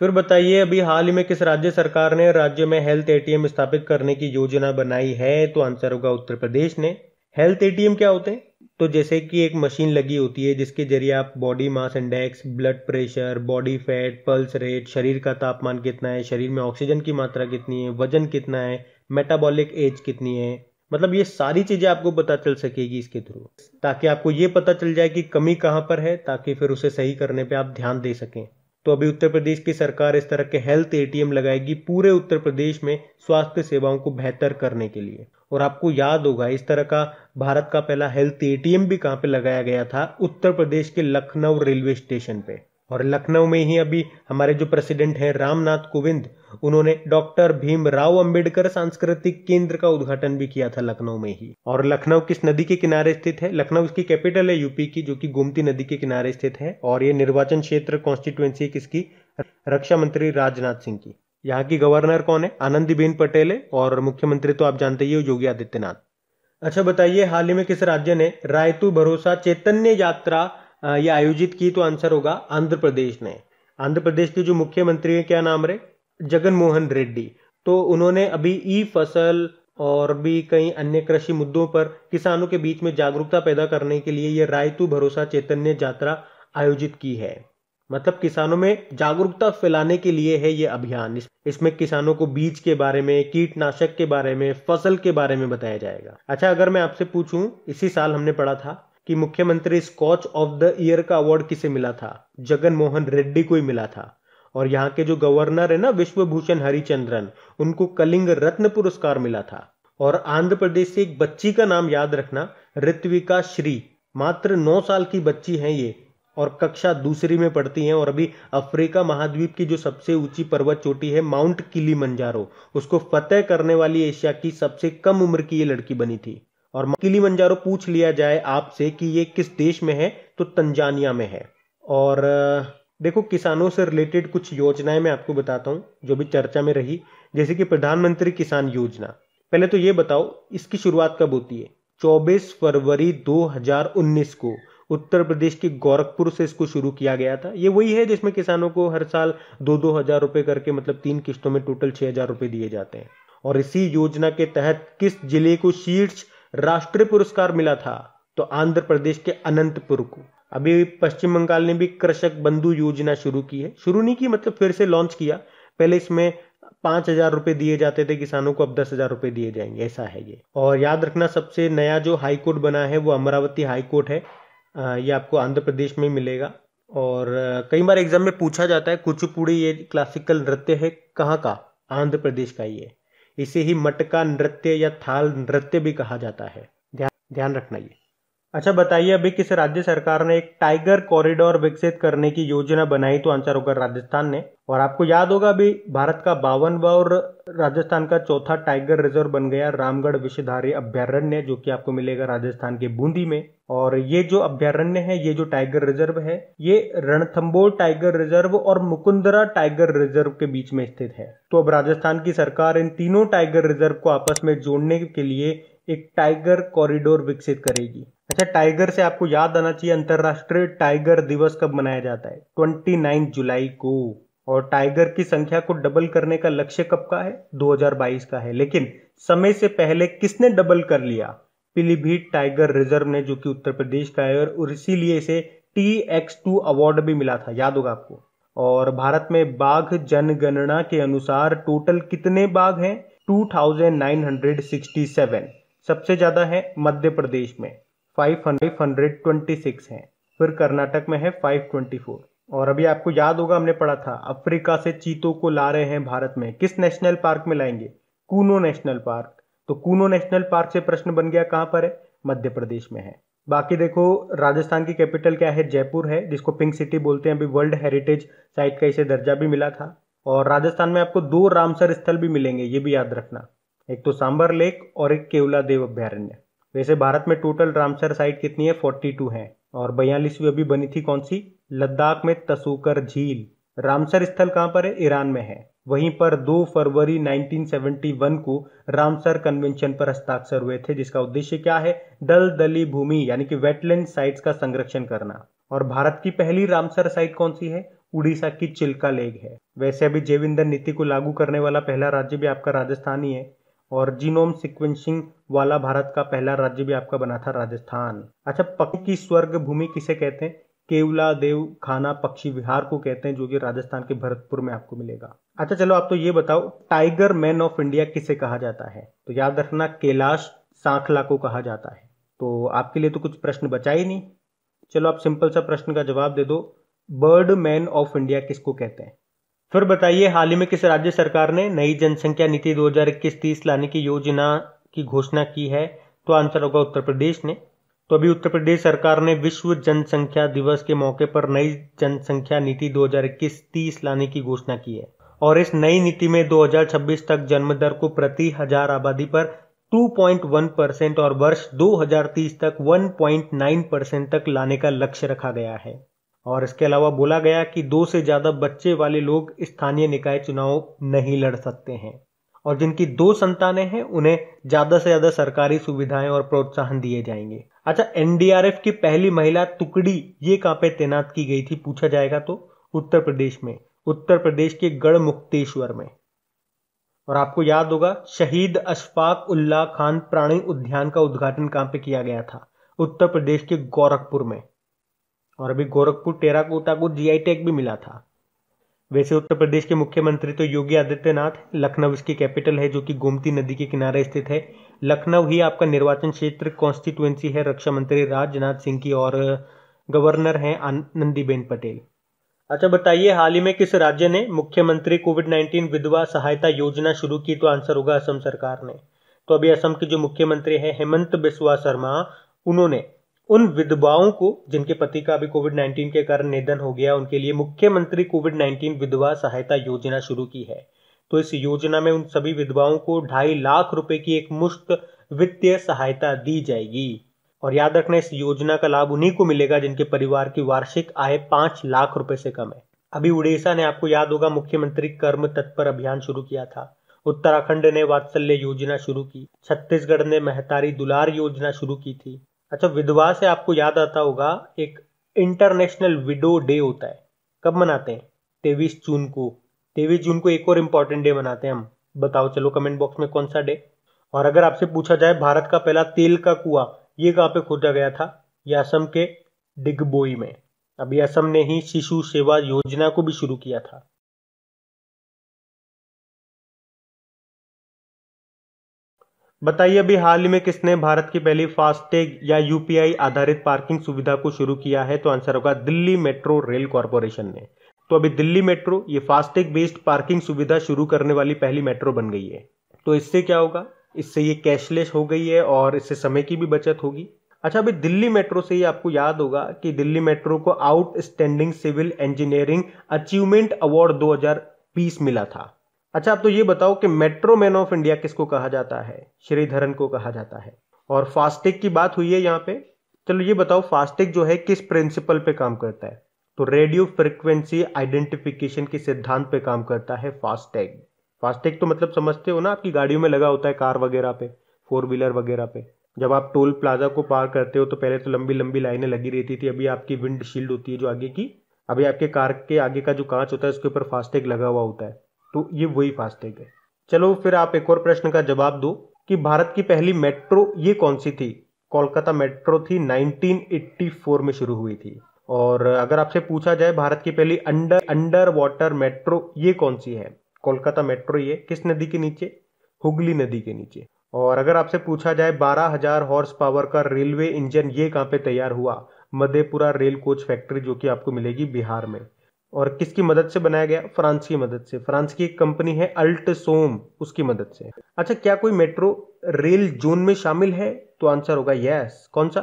फिर बताइए अभी हाल ही में किस राज्य सरकार ने राज्य में हेल्थ एटीएम स्थापित करने की योजना बनाई है, तो आंसर होगा उत्तर प्रदेश ने। हेल्थ एटीएम क्या होते हैं, तो जैसे कि एक मशीन लगी होती है जिसके जरिए आप body mass index, blood pressure, body fat, pulse rate, शरीर का तापमान कितना है, शरीर में ऑक्सीजन की मात्रा कितनी है, वजन कितना है, मेटाबॉलिक एज कितनी है, मतलब ये सारी चीजें आपको पता चल सकेगी इसके थ्रू, ताकि आपको ये पता चल जाए कि कमी कहाँ पर है ताकि फिर उसे सही करने पे आप ध्यान दे सकें। तो अभी उत्तर प्रदेश की सरकार इस तरह के हेल्थ एटीएम लगाएगी पूरे उत्तर प्रदेश में स्वास्थ्य सेवाओं को बेहतर करने के लिए। और आपको याद होगा इस तरह का भारत का पहला हेल्थ एटीएम भी कहाँ पे लगाया गया था, उत्तर प्रदेश के लखनऊ रेलवे स्टेशन पे। और लखनऊ में ही अभी हमारे जो प्रेसिडेंट हैं रामनाथ कोविंद, उन्होंने डॉक्टर भीमराव अंबेडकर सांस्कृतिक केंद्र का उद्घाटन भी किया था लखनऊ में ही। और लखनऊ किस नदी के किनारे स्थित है, लखनऊ इसकी कैपिटल है यूपी की जो कि गोमती नदी के किनारे स्थित है। और ये निर्वाचन क्षेत्र कॉन्स्टिट्यूएंसी किसकी, रक्षा मंत्री राजनाथ सिंह की। यहाँ की गवर्नर कौन है, आनंदीबेन पटेल है और मुख्यमंत्री तो आप जानते ही हो योगी आदित्यनाथ। अच्छा बताइए हाल ही में किस राज्य ने रायतू भरोसा चैतन्य यात्रा ये आयोजित की, तो आंसर होगा आंध्र प्रदेश ने। आंध्र प्रदेश के जो मुख्यमंत्री हैं क्या नाम रहे, जगन मोहन रेड्डी। तो उन्होंने अभी ई फसल और भी कई अन्य कृषि मुद्दों पर किसानों के बीच में जागरूकता पैदा करने के लिए ये रायतू भरोसा चैतन्य यात्रा आयोजित की है। मतलब किसानों में जागरूकता फैलाने के लिए है ये अभियान। इसमें किसानों को बीज के बारे में, कीटनाशक के बारे में, फसल के बारे में बताया जाएगा। अच्छा, अगर मैं आपसे पूछूं, इसी साल हमने पढ़ा था कि मुख्यमंत्री स्कॉच ऑफ द ईयर का अवार्ड किसे मिला था? जगन मोहन रेड्डी को ही मिला था। और यहाँ के जो गवर्नर है ना, विश्वभूषण हरिचंद्रन, उनको कलिंग रत्न पुरस्कार मिला था। और आंध्र प्रदेश से एक बच्ची का नाम याद रखना, ऋत्विका श्री। मात्र नौ साल की बच्ची है ये और कक्षा दूसरी में पढ़ती हैं। और अभी अफ्रीका महाद्वीप की जो सबसे ऊंची पर्वत चोटी है माउंट किलीमंजारो, उसको फतेह करने वाली एशिया की सबसे कम उम्र की ये लड़की बनी थी। और किलीमंजारो पूछ लिया जाए आपसे कि ये किस देश में है, तो तंजानिया में है। और देखो, किसानों से रिलेटेड कुछ योजनाएं मैं आपको बताता हूँ जो भी चर्चा में रही, जैसे कि प्रधानमंत्री किसान योजना। पहले तो ये बताओ, इसकी शुरुआत कब होती है? चौबीस फरवरी दो हज़ार उन्नीस को उत्तर प्रदेश के गोरखपुर से इसको शुरू किया गया था। ये वही है जिसमें किसानों को हर साल दो दो हजार रुपये करके, मतलब तीन किस्तों में टोटल छः हजार रुपये दिए जाते हैं। और इसी योजना के तहत किस जिले को शीर्ष राष्ट्रीय पुरस्कार मिला था? तो आंध्र प्रदेश के अनंतपुर को। अभी पश्चिम बंगाल ने भी कृषक बंधु योजना शुरू की है, शुरू नहीं की मतलब फिर से लॉन्च किया। पहले इसमें पाँच हजार रुपये दिए जाते थे किसानों को, अब दस हजार रुपये दिए जाएंगे, ऐसा है ये। और याद रखना, सबसे नया जो हाई कोर्ट बना है वो अमरावती हाई कोर्ट है। ये आपको आंध्र प्रदेश में मिलेगा। और कई बार एग्जाम में पूछा जाता है, कुचिपुड़ी ये क्लासिकल नृत्य है कहाँ का? आंध्र प्रदेश का ही है। इसे ही मटका नृत्य या थाल नृत्य भी कहा जाता है, ध्यान रखना ये। अच्छा बताइए, अभी किस राज्य सरकार ने एक टाइगर कॉरिडोर विकसित करने की योजना बनाई? तो आंसर होगा राजस्थान ने। और आपको याद होगा, अभी भारत का बावनवा और राजस्थान का चौथा टाइगर रिजर्व बन गया रामगढ़ विषधारी अभ्यारण्य, जो कि आपको मिलेगा राजस्थान के बूंदी में। और ये जो अभ्यारण्य है, ये जो टाइगर रिजर्व है, ये रणथंबोर टाइगर रिजर्व और मुकुंदरा टाइगर रिजर्व के बीच में स्थित है। तो अब राजस्थान की सरकार इन तीनों टाइगर रिजर्व को आपस में जोड़ने के लिए एक टाइगर कॉरिडोर विकसित करेगी। अच्छा, टाइगर से आपको याद आना चाहिए, अंतर्राष्ट्रीय टाइगर दिवस कब मनाया जाता है? उनतीस जुलाई को। और टाइगर की संख्या को डबल करने का लक्ष्य कब का है? दो हज़ार बाईस का है। लेकिन समय से पहले किसने डबल कर लिया? पीलीभीत टाइगर रिजर्व ने, जो कि उत्तर प्रदेश का है, और इसीलिए इसे टी एक्स टू अवार्ड भी मिला था, याद होगा आपको। और भारत में बाघ जनगणना के अनुसार टोटल कितने बाघ हैं? Two thousand nine hundred sixty seven. सबसे ज्यादा है मध्य प्रदेश में फाइव हंड्रेड ट्वेंटी सिक्स हैं, फिर कर्नाटक में है फाइव ट्वेंटी फोर। और अभी आपको याद होगा, हमने पढ़ा था अफ्रीका से चीतों को ला रहे हैं भारत में, किस नेशनल पार्क में लाएंगे? Kuno national park. तो कूनो नेशनल पार्क से प्रश्न बन गया, कहाँ पर है? मध्य प्रदेश में है। बाकी देखो, राजस्थान की कैपिटल क्या है? जयपुर है, जिसको पिंक सिटी बोलते हैं। अभी वर्ल्ड हेरिटेज साइट का इसे दर्जा भी मिला था। और राजस्थान में आपको दो रामसर स्थल भी मिलेंगे, ये भी याद रखना, एक तो सांबर लेक और एक केवला देव अभ्यारण्य। वैसे भारत में टोटल रामसर साइट कितनी है? बयालीस है। और बयालीसवीं अभी बनी थी कौन सी? लद्दाख में तसूकर झील। रामसर स्थल कहाँ पर है? ईरान में है। वहीं पर दो फरवरी उन्नीस सौ इकहत्तर को रामसर कन्वेंशन पर हस्ताक्षर हुए थे, जिसका उद्देश्य क्या है? दलदली भूमि यानी कि वेटलैंड साइट्स का संरक्षण करना। और भारत की पहली रामसर साइट कौन सी है? उड़ीसा की चिल्का लेक है। वैसे अभी जैव ईंधन नीति को लागू करने वाला पहला राज्य भी आपका राजस्थान ही है। और जीनोम सिक्वेंसिंग वाला भारत का पहला राज्य भी आपका बना था राजस्थान। अच्छा, पक्षी की स्वर्ग भूमि किसे कहते हैं? केवला देव खाना पक्षी विहार को कहते हैं, जो कि राजस्थान के भरतपुर में आपको मिलेगा। अच्छा चलो, आप तो ये बताओ, टाइगर मैन ऑफ इंडिया किसे कहा जाता है? तो याद रखना, कैलाश सांखला को कहा जाता है। तो आपके लिए तो कुछ प्रश्न बचा ही नहीं। चलो, आप सिंपल सा प्रश्न का जवाब दे दो, बर्ड मैन ऑफ इंडिया किसको कहते हैं? फिर बताइए, हाल ही में किस राज्य सरकार ने नई जनसंख्या नीति दो हज़ार इक्कीस तीस लाने की योजना की घोषणा की है? तो आंसर होगा उत्तर प्रदेश ने। तो अभी उत्तर प्रदेश सरकार ने विश्व जनसंख्या दिवस के मौके पर नई जनसंख्या नीति दो हज़ार इक्कीस तीस लाने की घोषणा की है। और इस नई नीति में दो हज़ार छब्बीस तक जन्म दर को प्रति हजार आबादी पर दो पॉइंट एक परसेंट और वर्ष दो हज़ार तीस तक एक पॉइंट नौ परसेंट तक लाने का लक्ष्य रखा गया है। और इसके अलावा बोला गया कि दो से ज़्यादा बच्चे वाले लोग स्थानीय निकाय चुनाव नहीं लड़ सकते हैं, और जिनकी दो संतानें हैं उन्हें ज़्यादा से ज़्यादा सरकारी सुविधाएं और प्रोत्साहन दिए जाएंगे। अच्छा, एनडीआरएफ की पहली महिला टुकड़ी ये कहाँ पे तैनात की गई थी, पूछा जाएगा? तो उत्तर प्रदेश में, उत्तर प्रदेश के गढ़मुक्तेश्वर में। और आपको याद होगा, शहीद अशफाक उल्ला खान प्राणी उद्यान का उद्घाटन कहाँ पे किया गया था? उत्तर प्रदेश के गोरखपुर में। और अभी गोरखपुर टेराकोटा को जीआई टैग भी मिला था। वैसे उत्तर प्रदेश के मुख्यमंत्री तो योगी आदित्यनाथ, लखनऊ इसकी कैपिटल है जो कि गोमती नदी के किनारे स्थित है। लखनऊ ही आपका निर्वाचन क्षेत्र कॉन्स्टिट्यूएंसी है रक्षा मंत्री राजनाथ सिंह की, और गवर्नर हैं आनंदीबेन पटेल। अच्छा बताइए, हाल ही में किस राज्य ने मुख्यमंत्री कोविड नाइन्टीन विधवा सहायता योजना शुरू की? तो आंसर होगा असम सरकार ने। तो अभी असम के जो मुख्यमंत्री हैं हेमंत बिस्वा शर्मा, उन्होंने उन विधवाओं को जिनके पति का अभी कोविड नाइन्टीन के कारण निधन हो गया, उनके लिए मुख्यमंत्री कोविड नाइन्टीन विधवा सहायता योजना शुरू की है। तो इस योजना में उन सभी विधवाओं को ढाई लाख रुपए की एक मुश्त वित्तीय सहायता दी जाएगी। और याद रखना, इस योजना का लाभ उन्हीं को मिलेगा जिनके परिवार की वार्षिक आय पांच लाख रुपए से कम है। अभी उड़ीसा ने, आपको याद होगा, मुख्यमंत्री कर्म तत्पर अभियान शुरू किया था। उत्तराखंड ने वात्सल्य योजना शुरू की, छत्तीसगढ़ ने महतारी दुलार योजना शुरू की थी। अच्छा, विधवा से आपको याद आता होगा एक इंटरनेशनल विडो डे होता है। कब मनाते हैं? तेईस जून को। तेईस जून को एक और इम्पॉर्टेंट डे मनाते हैं हम। बताओ चलो कमेंट बॉक्स में कौन सा डे। और अगर आपसे पूछा जाए भारत का पहला तेल का कुआं ये कहाँ पे खोजा गया था, ये असम के डिगबोई में। अभी असम ने ही शिशु सेवा योजना को भी शुरू किया था। बताइए, अभी हाल ही में किसने भारत की पहली फास्टैग या यूपीआई आधारित पार्किंग सुविधा को शुरू किया है? तो आंसर होगा दिल्ली मेट्रो रेल कॉरपोरेशन ने। तो अभी दिल्ली मेट्रो ये फास्टैग बेस्ड पार्किंग सुविधा शुरू करने वाली पहली मेट्रो बन गई है। तो इससे क्या होगा, इससे ये कैशलेस हो गई है और इससे समय की भी बचत होगी। अच्छा, अभी दिल्ली मेट्रो से ये आपको याद होगा कि दिल्ली मेट्रो को outstanding civil engineering achievement award दो हजार बीस मिला था। अच्छा, आप तो ये बताओ कि मेट्रो मैन ऑफ इंडिया किसको कहा जाता है? श्रीधरन को कहा जाता है। और फास्टैग की बात हुई है यहाँ पे, चलो ये बताओ फास्टैग जो है किस प्रिंसिपल पे काम करता है? तो रेडियो फ्रिक्वेंसी आइडेंटिफिकेशन के सिद्धांत पे काम करता है फास्टैग। फास्टैग तो मतलब समझते हो ना, आपकी गाड़ियों में लगा होता है, कार वगैरह पे, फोर व्हीलर वगैरह पे। जब आप टोल प्लाजा को पार करते हो तो पहले तो लंबी लंबी लाइनें लगी रहती थी। अभी आपकी विंडशील्ड होती है जो आगे की, अभी आपके कार के आगे का जो कांच होता है उसके ऊपर फास्टैग लगा हुआ होता है। तो ये वही फास्टैग है। चलो फिर आप एक और प्रश्न का जवाब दो कि भारत की पहली मेट्रो ये कौन सी थी? कोलकाता मेट्रो थी, उन्नीस सौ चौरासी में शुरू हुई थी। और अगर आपसे पूछा जाए भारत की पहली अंडर अंडर वाटर मेट्रो ये कौन सी है? कोलकाता मेट्रो। ये किस नदी के नीचे? हुगली नदी के नीचे। और अगर आपसे पूछा जाए बारह हजार हॉर्स पावर का रेलवे इंजन ये कहाँ पे तैयार हुआ? मधेपुरा रेल कोच फैक्ट्री, जो कि आपको मिलेगी बिहार में। और किसकी मदद से बनाया गया? फ्रांस की मदद से। फ्रांस की एक कंपनी है अल्टसोम, उसकी मदद से। अच्छा, क्या कोई मेट्रो रेल जोन में शामिल है? तो आंसर होगा यस। कौन सा?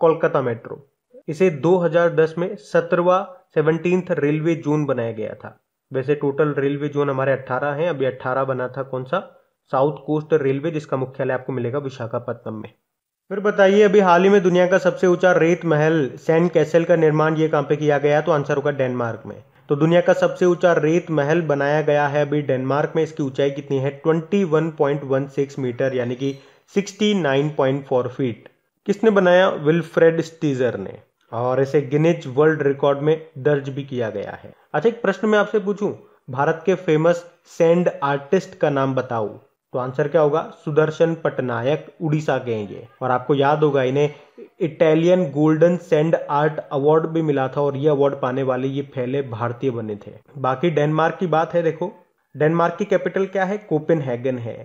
कोलकाता मेट्रो। इसे दो हज़ार दस में सत्रहवां सेवनटीन्थ रेलवे जोन बनाया गया था। वैसे टोटल रेलवे जोन हमारे अट्ठारह हैं, अभी अट्ठारह बना था कौन सा? साउथ कोस्ट रेलवे, जिसका मुख्यालय आपको मिलेगा विशाखापट्टनम में। फिर बताइए, अभी हाल ही में दुनिया का सबसे ऊंचा रेत महल सैंड कैसल का निर्माण ये कहाँ पे किया गया? तो आंसर होगा डेनमार्क में। तो दुनिया का सबसे ऊंचा रेत महल बनाया गया है अभी डेनमार्क में। इसकी ऊंचाई कितनी है? इक्कीस पॉइंट एक छह मीटर, यानी कि उनहत्तर पॉइंट चार फीट। किसने बनाया? विल्फ्रेड स्टीजर ने। और इसे गिनीज वर्ल्ड रिकॉर्ड में दर्ज भी किया गया है। अच्छा, एक प्रश्न मैं आपसे पूछूं, भारत के फेमस सैंड आर्टिस्ट का नाम बताओ। तो आंसर क्या होगा? सुदर्शन पटनायक, उड़ीसा के हैं ये। और आपको याद होगा इन्हें Italian golden sand art award भी मिला था। और ये अवार्ड पाने वाले ये पहले भारतीय बने थे। बाकी डेनमार्क की बात है, देखो डेनमार्क की कैपिटल क्या है? कोपेनहेगन है।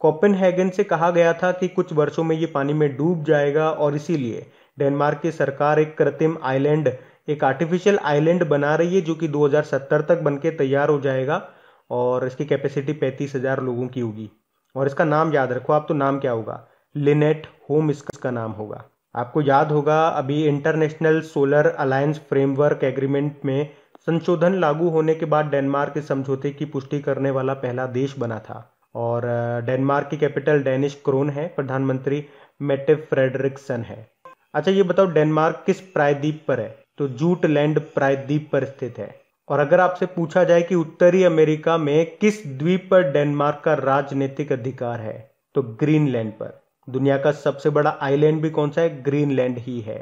कोपेनहेगन से कहा गया था कि कुछ वर्षों में ये पानी में डूब जाएगा, और इसीलिए डेनमार्क की सरकार एक कृत्रिम आइलैंड, एक आर्टिफिशियल आइलैंड बना रही है, जो कि दो हजार सत्तर तक बन के तैयार हो जाएगा। और इसकी कैपेसिटी पैंतीस हजार लोगों की होगी। और इसका नाम याद रखो आप, तो नाम क्या होगा? लिनेट होम इसका नाम होगा। आपको याद होगा अभी international solar alliance framework agreement में संशोधन लागू होने के बाद डेनमार्क इस समझौते की पुष्टि करने वाला पहला देश बना था। और डेनमार्क की कैपिटल डेनिश क्रोन है। प्रधानमंत्री मेटे फ्रेडरिक्सन है। अच्छा, ये बताओ डेनमार्क किस प्रायद्वीप पर है? तो जूटलैंड प्रायद्वीप पर स्थित है। और अगर आपसे पूछा जाए कि उत्तरी अमेरिका में किस द्वीप पर डेनमार्क का राजनीतिक अधिकार है? तो ग्रीनलैंड पर। दुनिया का सबसे बड़ा आइलैंड भी कौन सा है? ग्रीनलैंड ही है।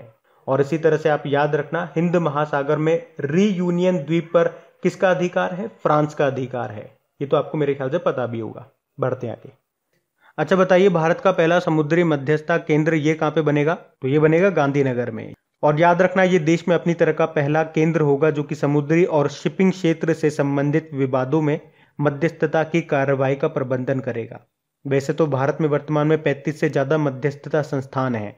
और इसी तरह से आप याद रखना, हिंद महासागर में रीयूनियन द्वीप पर किसका अधिकार है? फ्रांस का अधिकार है। ये तो आपको मेरे ख्याल से पता भी होगा। बढ़ते हैं आगे। अच्छा बताइए, भारत का पहला समुद्री मध्यस्थता केंद्र ये कहाँ पे बनेगा? तो ये बनेगा गांधीनगर में। और याद रखना ये देश में अपनी तरह का पहला केंद्र होगा जो कि समुद्री और शिपिंग क्षेत्र से संबंधित विवादों में मध्यस्थता की कार्रवाई का प्रबंधन करेगा। वैसे तो भारत में वर्तमान में पैंतीस से ज़्यादा मध्यस्थता संस्थान हैं,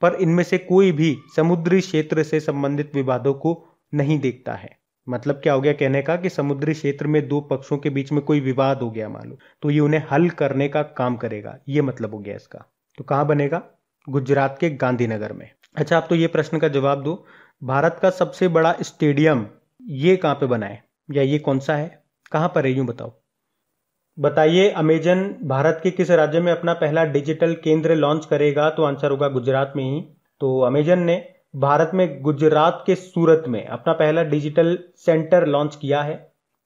पर इनमें से कोई भी समुद्री क्षेत्र से संबंधित विवादों को नहीं देखता है। मतलब क्या हो गया, कहने का कि समुद्री क्षेत्र में दो पक्षों के बीच में कोई विवाद हो गया मान लो, तो ये उन्हें हल करने का काम करेगा, ये मतलब हो गया इसका। तो कहाँ बनेगा? गुजरात के गांधीनगर में। अच्छा, आप तो ये प्रश्न का जवाब दो, भारत का सबसे बड़ा स्टेडियम ये कहाँ पे बना है, या ये कौन सा है, कहाँ पर है, यूँ बताओ। बताइए, अमेजन भारत के किस राज्य में अपना पहला डिजिटल केंद्र लॉन्च करेगा? तो आंसर होगा गुजरात में ही। तो अमेजन ने भारत में गुजरात के सूरत में अपना पहला डिजिटल सेंटर लॉन्च किया है,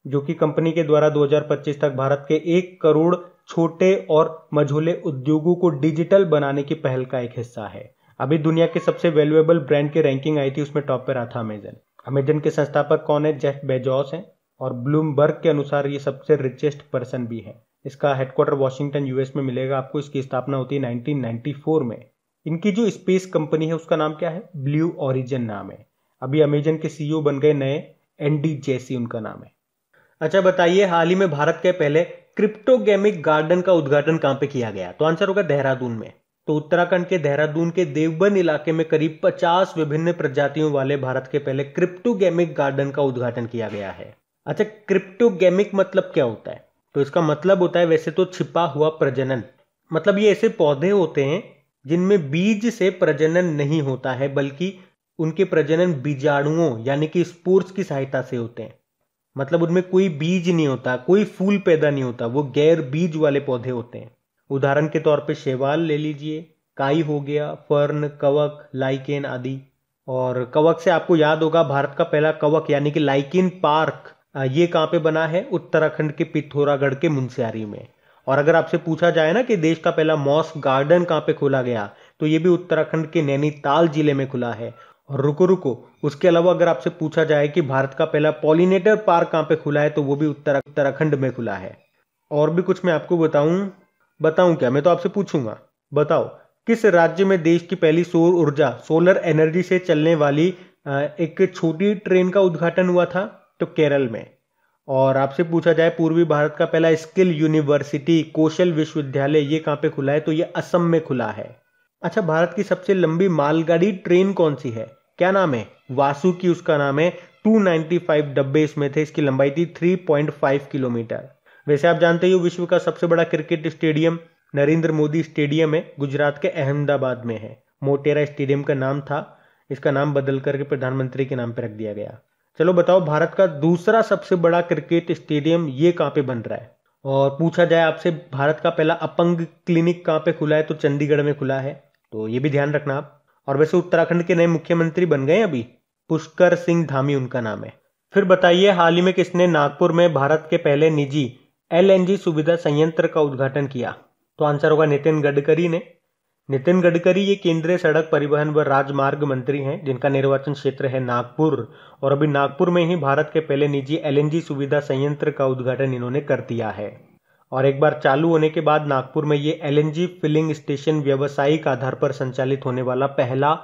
जो कि कंपनी के द्वारा दो हज़ार पच्चीस तक भारत के एक करोड़ छोटे और मझोले उद्योगों को डिजिटल बनाने की पहल का एक हिस्सा है। अभी दुनिया के सबसे वैल्यूएबल ब्रांड की रैंकिंग आई थी, उसमें टॉप पर रहा था अमेजन। अमेजन के संस्थापक कौन है? जेफ बेजोस हैं, और ब्लूमबर्ग के अनुसार ये सबसे रिचेस्ट पर्सन भी है। इसका हेडक्वार्टर वॉशिंगटन यूएस में मिलेगा आपको। इसकी स्थापना होती है नाइनटीन नाइंटी फोर में। इनकी जो स्पेस कंपनी है उसका नाम क्या है? ब्लू ओरिजिन नाम है। अभी अमेजन के सीईओ बन गए नए एंडी जेसी, उनका नाम है। अच्छा बताइए, हाल ही में भारत के पहले क्रिप्टोगेमिक गार्डन का उद्घाटन कहाँ पे किया गया? तो आंसर होगा देहरादून में। तो उत्तराखंड के देहरादून के देवबन इलाके में करीब पचास विभिन्न प्रजातियों वाले भारत के पहले क्रिप्टोगेमिक गार्डन का उद्घाटन किया गया है। अच्छा, क्रिप्टोगेमिक मतलब क्या होता है? तो इसका मतलब होता है वैसे तो छिपा हुआ प्रजनन। मतलब ये ऐसे पौधे होते हैं जिनमें बीज से प्रजनन नहीं होता है, बल्कि उनके प्रजनन बीजाणुओं यानी कि स्पोर्स की सहायता से होते हैं। मतलब उनमें कोई बीज नहीं होता, कोई फूल पैदा नहीं होता, वो गैर बीज वाले पौधे होते हैं। उदाहरण के तौर पर शैवाल ले लीजिए, काई हो गया, फर्न, कवक, लाइकेन आदि। और कवक से आपको याद होगा, भारत का पहला कवक यानी कि लाइकेन पार्क ये कहाँ पे बना है? उत्तराखंड के पिथौरागढ़ के मुनस्यारी में। और अगर आपसे पूछा जाए ना कि देश का पहला मॉस गार्डन कहाँ पे खोला गया, तो ये भी उत्तराखंड के नैनीताल जिले में खुला है। और रुको रुको, उसके अलावा अगर आपसे पूछा जाए कि भारत का पहला पॉलिनेटर पार्क कहाँ पे खुला है, तो वो भी उत्तराखंड में खुला है। और भी कुछ मैं आपको बताऊँ बताऊँ क्या, मैं तो आपसे पूछूंगा। बताओ, किस राज्य में देश की पहली सौर ऊर्जा सोलर एनर्जी से चलने वाली एक छोटी ट्रेन का उद्घाटन हुआ था? तो केरल में। और आपसे पूछा जाए पूर्वी भारत का पहला स्किल यूनिवर्सिटी कौशल विश्वविद्यालय ये कहाँ पे खुला है, तो ये असम में खुला है। अच्छा, भारत की सबसे लंबी मालगाड़ी ट्रेन कौन सी है? क्या नाम है? वासुकी उसका नाम है। दो सौ पचानवे डब्बे इसमें थे, इसकी लंबाई थी तीन पॉइंट पाँच किलोमीटर। वैसे आप जानते ही हो, विश्व का सबसे बड़ा cricket stadium Narendra Modi stadium है, गुजरात के अहमदाबाद में है। मोटेरा स्टेडियम का नाम था, इसका नाम बदल करके प्रधानमंत्री के नाम पर रख दिया गया। चलो बताओ, भारत का दूसरा सबसे बड़ा क्रिकेट स्टेडियम ये कहाँ पे बन रहा है? और पूछा जाए आपसे, भारत का पहला अपंग क्लिनिक कहाँ पे खुला है? तो चंडीगढ़ में खुला है। तो ये भी ध्यान रखना आप। और वैसे उत्तराखंड के नए मुख्यमंत्री बन गए अभी, पुष्कर सिंह धामी उनका नाम है। फिर बताइए, हाल ही में किसने नागपुर में भारत के पहले निजी एल एन जी सुविधा संयंत्र का उद्घाटन किया? तो आंसर होगा नितिन गडकरी ने। नितिन गडकरी ये केंद्रीय सड़क परिवहन व राजमार्ग मंत्री हैं, जिनका निर्वाचन क्षेत्र है नागपुर। और अभी नागपुर में ही भारत के पहले निजी एलएनजी सुविधा संयंत्र का उद्घाटन इन्होंने कर दिया है। और एक बार चालू होने के बाद नागपुर में ये एलएनजी फिलिंग स्टेशन व्यावसायिक आधार पर संचालित होने वाला पहला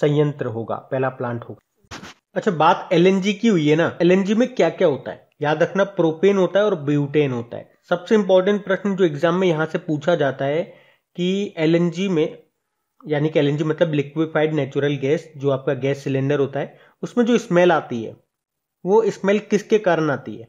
संयंत्र होगा, पहला प्लांट होगा। अच्छा, बात एलएनजी की हुई है ना, एलएनजी में क्या क्या होता है? याद रखना, प्रोपेन होता है और ब्यूटेन होता है। सबसे इंपॉर्टेंट प्रश्न जो एग्जाम में यहाँ से पूछा जाता है कि एलएनजी में, यानी कि एलएनजी मतलब लिक्विफाइड नेचुरल गैस, जो आपका गैस सिलेंडर होता है, उसमें जो स्मेल आती है वो स्मेल किसके कारण आती है?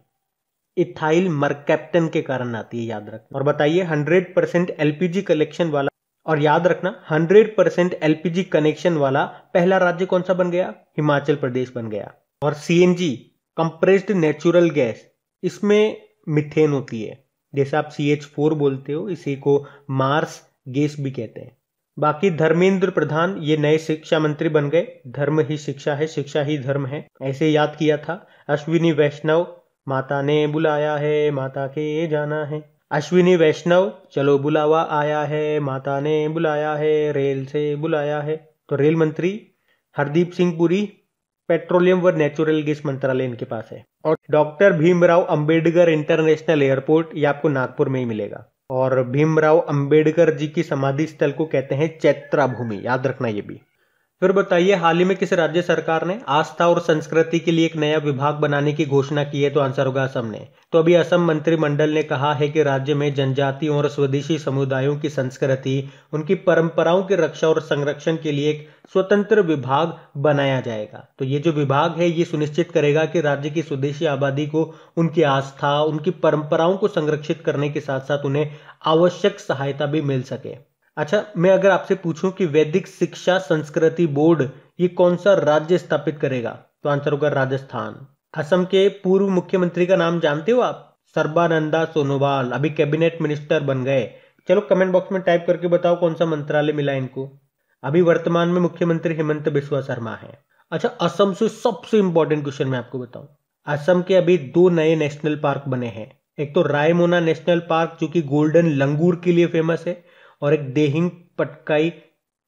इथाइल मरकैप्टन के कारण आती है, याद रखना। और बताइए, हंड्रेड परसेंट एलपीजी कलेक्शन वाला, और याद रखना हंड्रेड परसेंट एलपीजी कनेक्शन वाला पहला राज्य कौन सा बन गया? हिमाचल प्रदेश बन गया। और सीएनजी कंप्रेस्ड नेचुरल गैस, इसमें मिथेन होती है, जैसे आप सी एच फोर बोलते हो, इसी को मार्स गैस भी कहते हैं। बाकी धर्मेंद्र प्रधान ये नए शिक्षा मंत्री बन गए। धर्म ही शिक्षा है, शिक्षा ही धर्म है, ऐसे याद किया था। अश्विनी वैष्णव, माता ने बुलाया है, माता के जाना है। अश्विनी वैष्णव, चलो बुलावा आया है, माता ने बुलाया है, रेल से बुलाया है। तो रेल मंत्री हरदीप सिंह पुरी, पेट्रोलियम व नेचुरल गैस मंत्रालय इनके पास है। और doctor Bhimrao Ambedkar international airport, ये आपको नागपुर में ही मिलेगा। और भीमराव अंबेडकर जी की समाधि स्थल को कहते हैं चैत्रा भूमि, याद रखना ये भी। फिर बताइए, हाल ही में किस राज्य सरकार ने आस्था और संस्कृति के लिए एक नया विभाग बनाने की घोषणा की है? तो आंसर होगा असम ने। तो अभी असम मंत्रिमंडल ने कहा है कि राज्य में जनजातीय और स्वदेशी समुदायों की संस्कृति, उनकी परंपराओं की रक्षा और संरक्षण के लिए एक स्वतंत्र विभाग बनाया जाएगा। तो ये जो विभाग है ये सुनिश्चित करेगा कि राज्य की स्वदेशी आबादी को उनकी आस्था, उनकी परंपराओं को संरक्षित करने के साथ साथ उन्हें आवश्यक सहायता भी मिल सके। अच्छा, मैं अगर आपसे पूछूं कि वैदिक शिक्षा संस्कृति बोर्ड ये कौन सा राज्य स्थापित करेगा? तो आंसर होगा राजस्थान। असम के पूर्व मुख्यमंत्री का नाम जानते हो आप? सर्बानंदा सोनोवाल, अभी कैबिनेट मिनिस्टर बन गए। चलो कमेंट बॉक्स में टाइप करके बताओ कौन सा मंत्रालय मिला इनको। अभी वर्तमान में मुख्यमंत्री हेमंत बिस्वा शर्मा है। अच्छा, असम से सबसे इंपॉर्टेंट क्वेश्चन मैं आपको बताऊं, असम के अभी दो नए नेशनल पार्क बने हैं। एक तो रायमोना नेशनल पार्क जो कि गोल्डन लंगूर के लिए फेमस है, और एक देहिंग पटकाई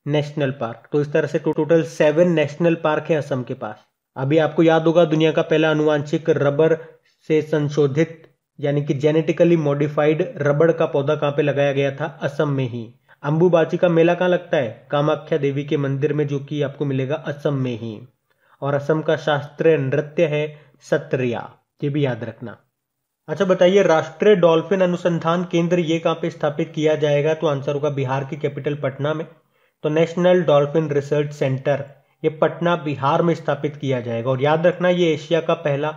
नेशनल पार्क। तो इस तरह से टो, टोटल सेवन नेशनल पार्क है असम के पास। अभी आपको याद होगा दुनिया का पहला अनुवांशिक रबर से संशोधित यानी कि जेनेटिकली मॉडिफाइड रबड़ का पौधा कहाँ पे लगाया गया था? असम में ही। अंबुबाची का मेला कहाँ लगता है? कामाख्या देवी के मंदिर में, जो कि आपको मिलेगा असम में ही। और असम का शास्त्रीय नृत्य है सत्रिया, ये भी याद रखना। अच्छा बताइए, राष्ट्रीय डॉल्फिन अनुसंधान केंद्र ये कहाँ पे स्थापित किया जाएगा? तो आंसर होगा बिहार की कैपिटल पटना में। तो नेशनल डॉल्फिन रिसर्च सेंटर ये पटना बिहार में स्थापित किया जाएगा। और याद रखना ये एशिया का पहला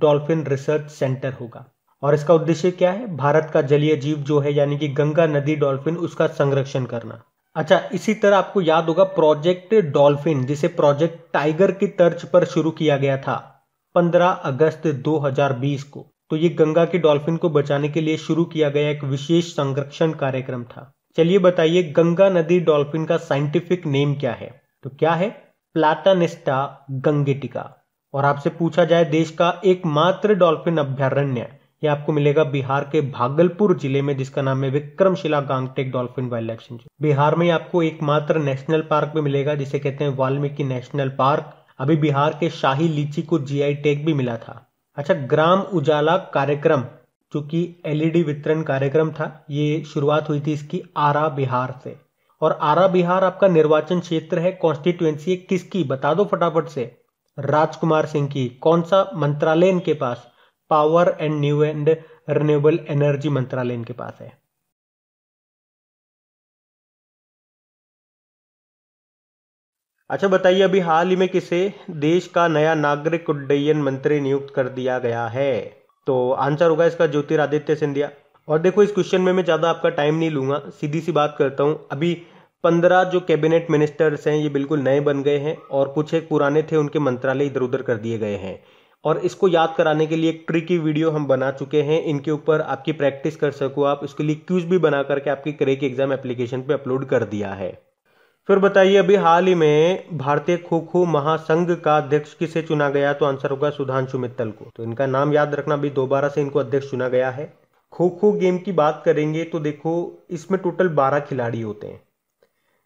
डॉल्फिन रिसर्च सेंटर होगा। और इसका उद्देश्य क्या है? भारत का जलीय जीव जो है यानी कि गंगा नदी डॉल्फिन, उसका संरक्षण करना। अच्छा, इसी तरह आपको याद होगा प्रोजेक्ट डॉल्फिन, जिसे प्रोजेक्ट टाइगर की तर्ज पर शुरू किया गया था पंद्रह अगस्त दो हज़ार बीस को। तो ये गंगा की डॉल्फिन को बचाने के लिए शुरू किया गया एक विशेष संरक्षण कार्यक्रम था। चलिए बताइए, गंगा नदी डॉल्फिन का साइंटिफिक नेम क्या है? तो क्या है? प्लाटानिस्टा गंगेटिका। और आपसे पूछा जाए देश का एकमात्र डॉल्फिन अभ्यारण्य, ये आपको मिलेगा बिहार के भागलपुर जिले में, जिसका नाम है Vikramshila गांगटेक dolphin wild life sanctuary. Bihar में आपको एकमात्र नेशनल पार्क भी मिलेगा जिसे कहते हैं वाल्मीकि नेशनल पार्क। अभी बिहार के शाही लीची को जी आई टैग भी मिला था। अच्छा, ग्राम उजाला कार्यक्रम जो कि एलईडी वितरण कार्यक्रम था, ये शुरुआत हुई थी इसकी आरा बिहार से। और आरा बिहार आपका निर्वाचन क्षेत्र है, कॉन्स्टिट्यूएंसी है किसकी? बता दो फटाफट से। राजकुमार सिंह की। कौन सा मंत्रालय इनके पास? Power and new and renewable energy मंत्रालय इनके पास है। अच्छा बताइए, अभी हाल ही में किसे देश का नया नागरिक उड्डयन मंत्री नियुक्त कर दिया गया है? तो आंसर होगा इसका ज्योतिरादित्य सिंधिया। और देखो, इस क्वेश्चन में मैं ज़्यादा आपका टाइम नहीं लूँगा, सीधी सी बात करता हूँ। अभी पंद्रह जो कैबिनेट मिनिस्टर्स हैं ये बिल्कुल नए बन गए हैं, और कुछ एक पुराने थे उनके मंत्रालय इधर उधर कर दिए गए हैं। और इसको याद कराने के लिए एक ट्रिक की वीडियो हम बना चुके हैं, इनके ऊपर आपकी प्रैक्टिस कर सको आप, इसके लिए क्यूज भी बना करके आपकी क्रैक एग्जाम एप्लीकेशन पर अपलोड कर दिया है। फिर बताइए, अभी हाल ही में भारतीय खो खो महासंघ का अध्यक्ष किसे चुना गया? तो आंसर होगा सुधांशु मित्तल को। तो इनका नाम याद रखना, अभी दोबारा से इनको अध्यक्ष चुना गया है। खो खो गेम की बात करेंगे तो देखो, इसमें टोटल बारह खिलाड़ी होते हैं,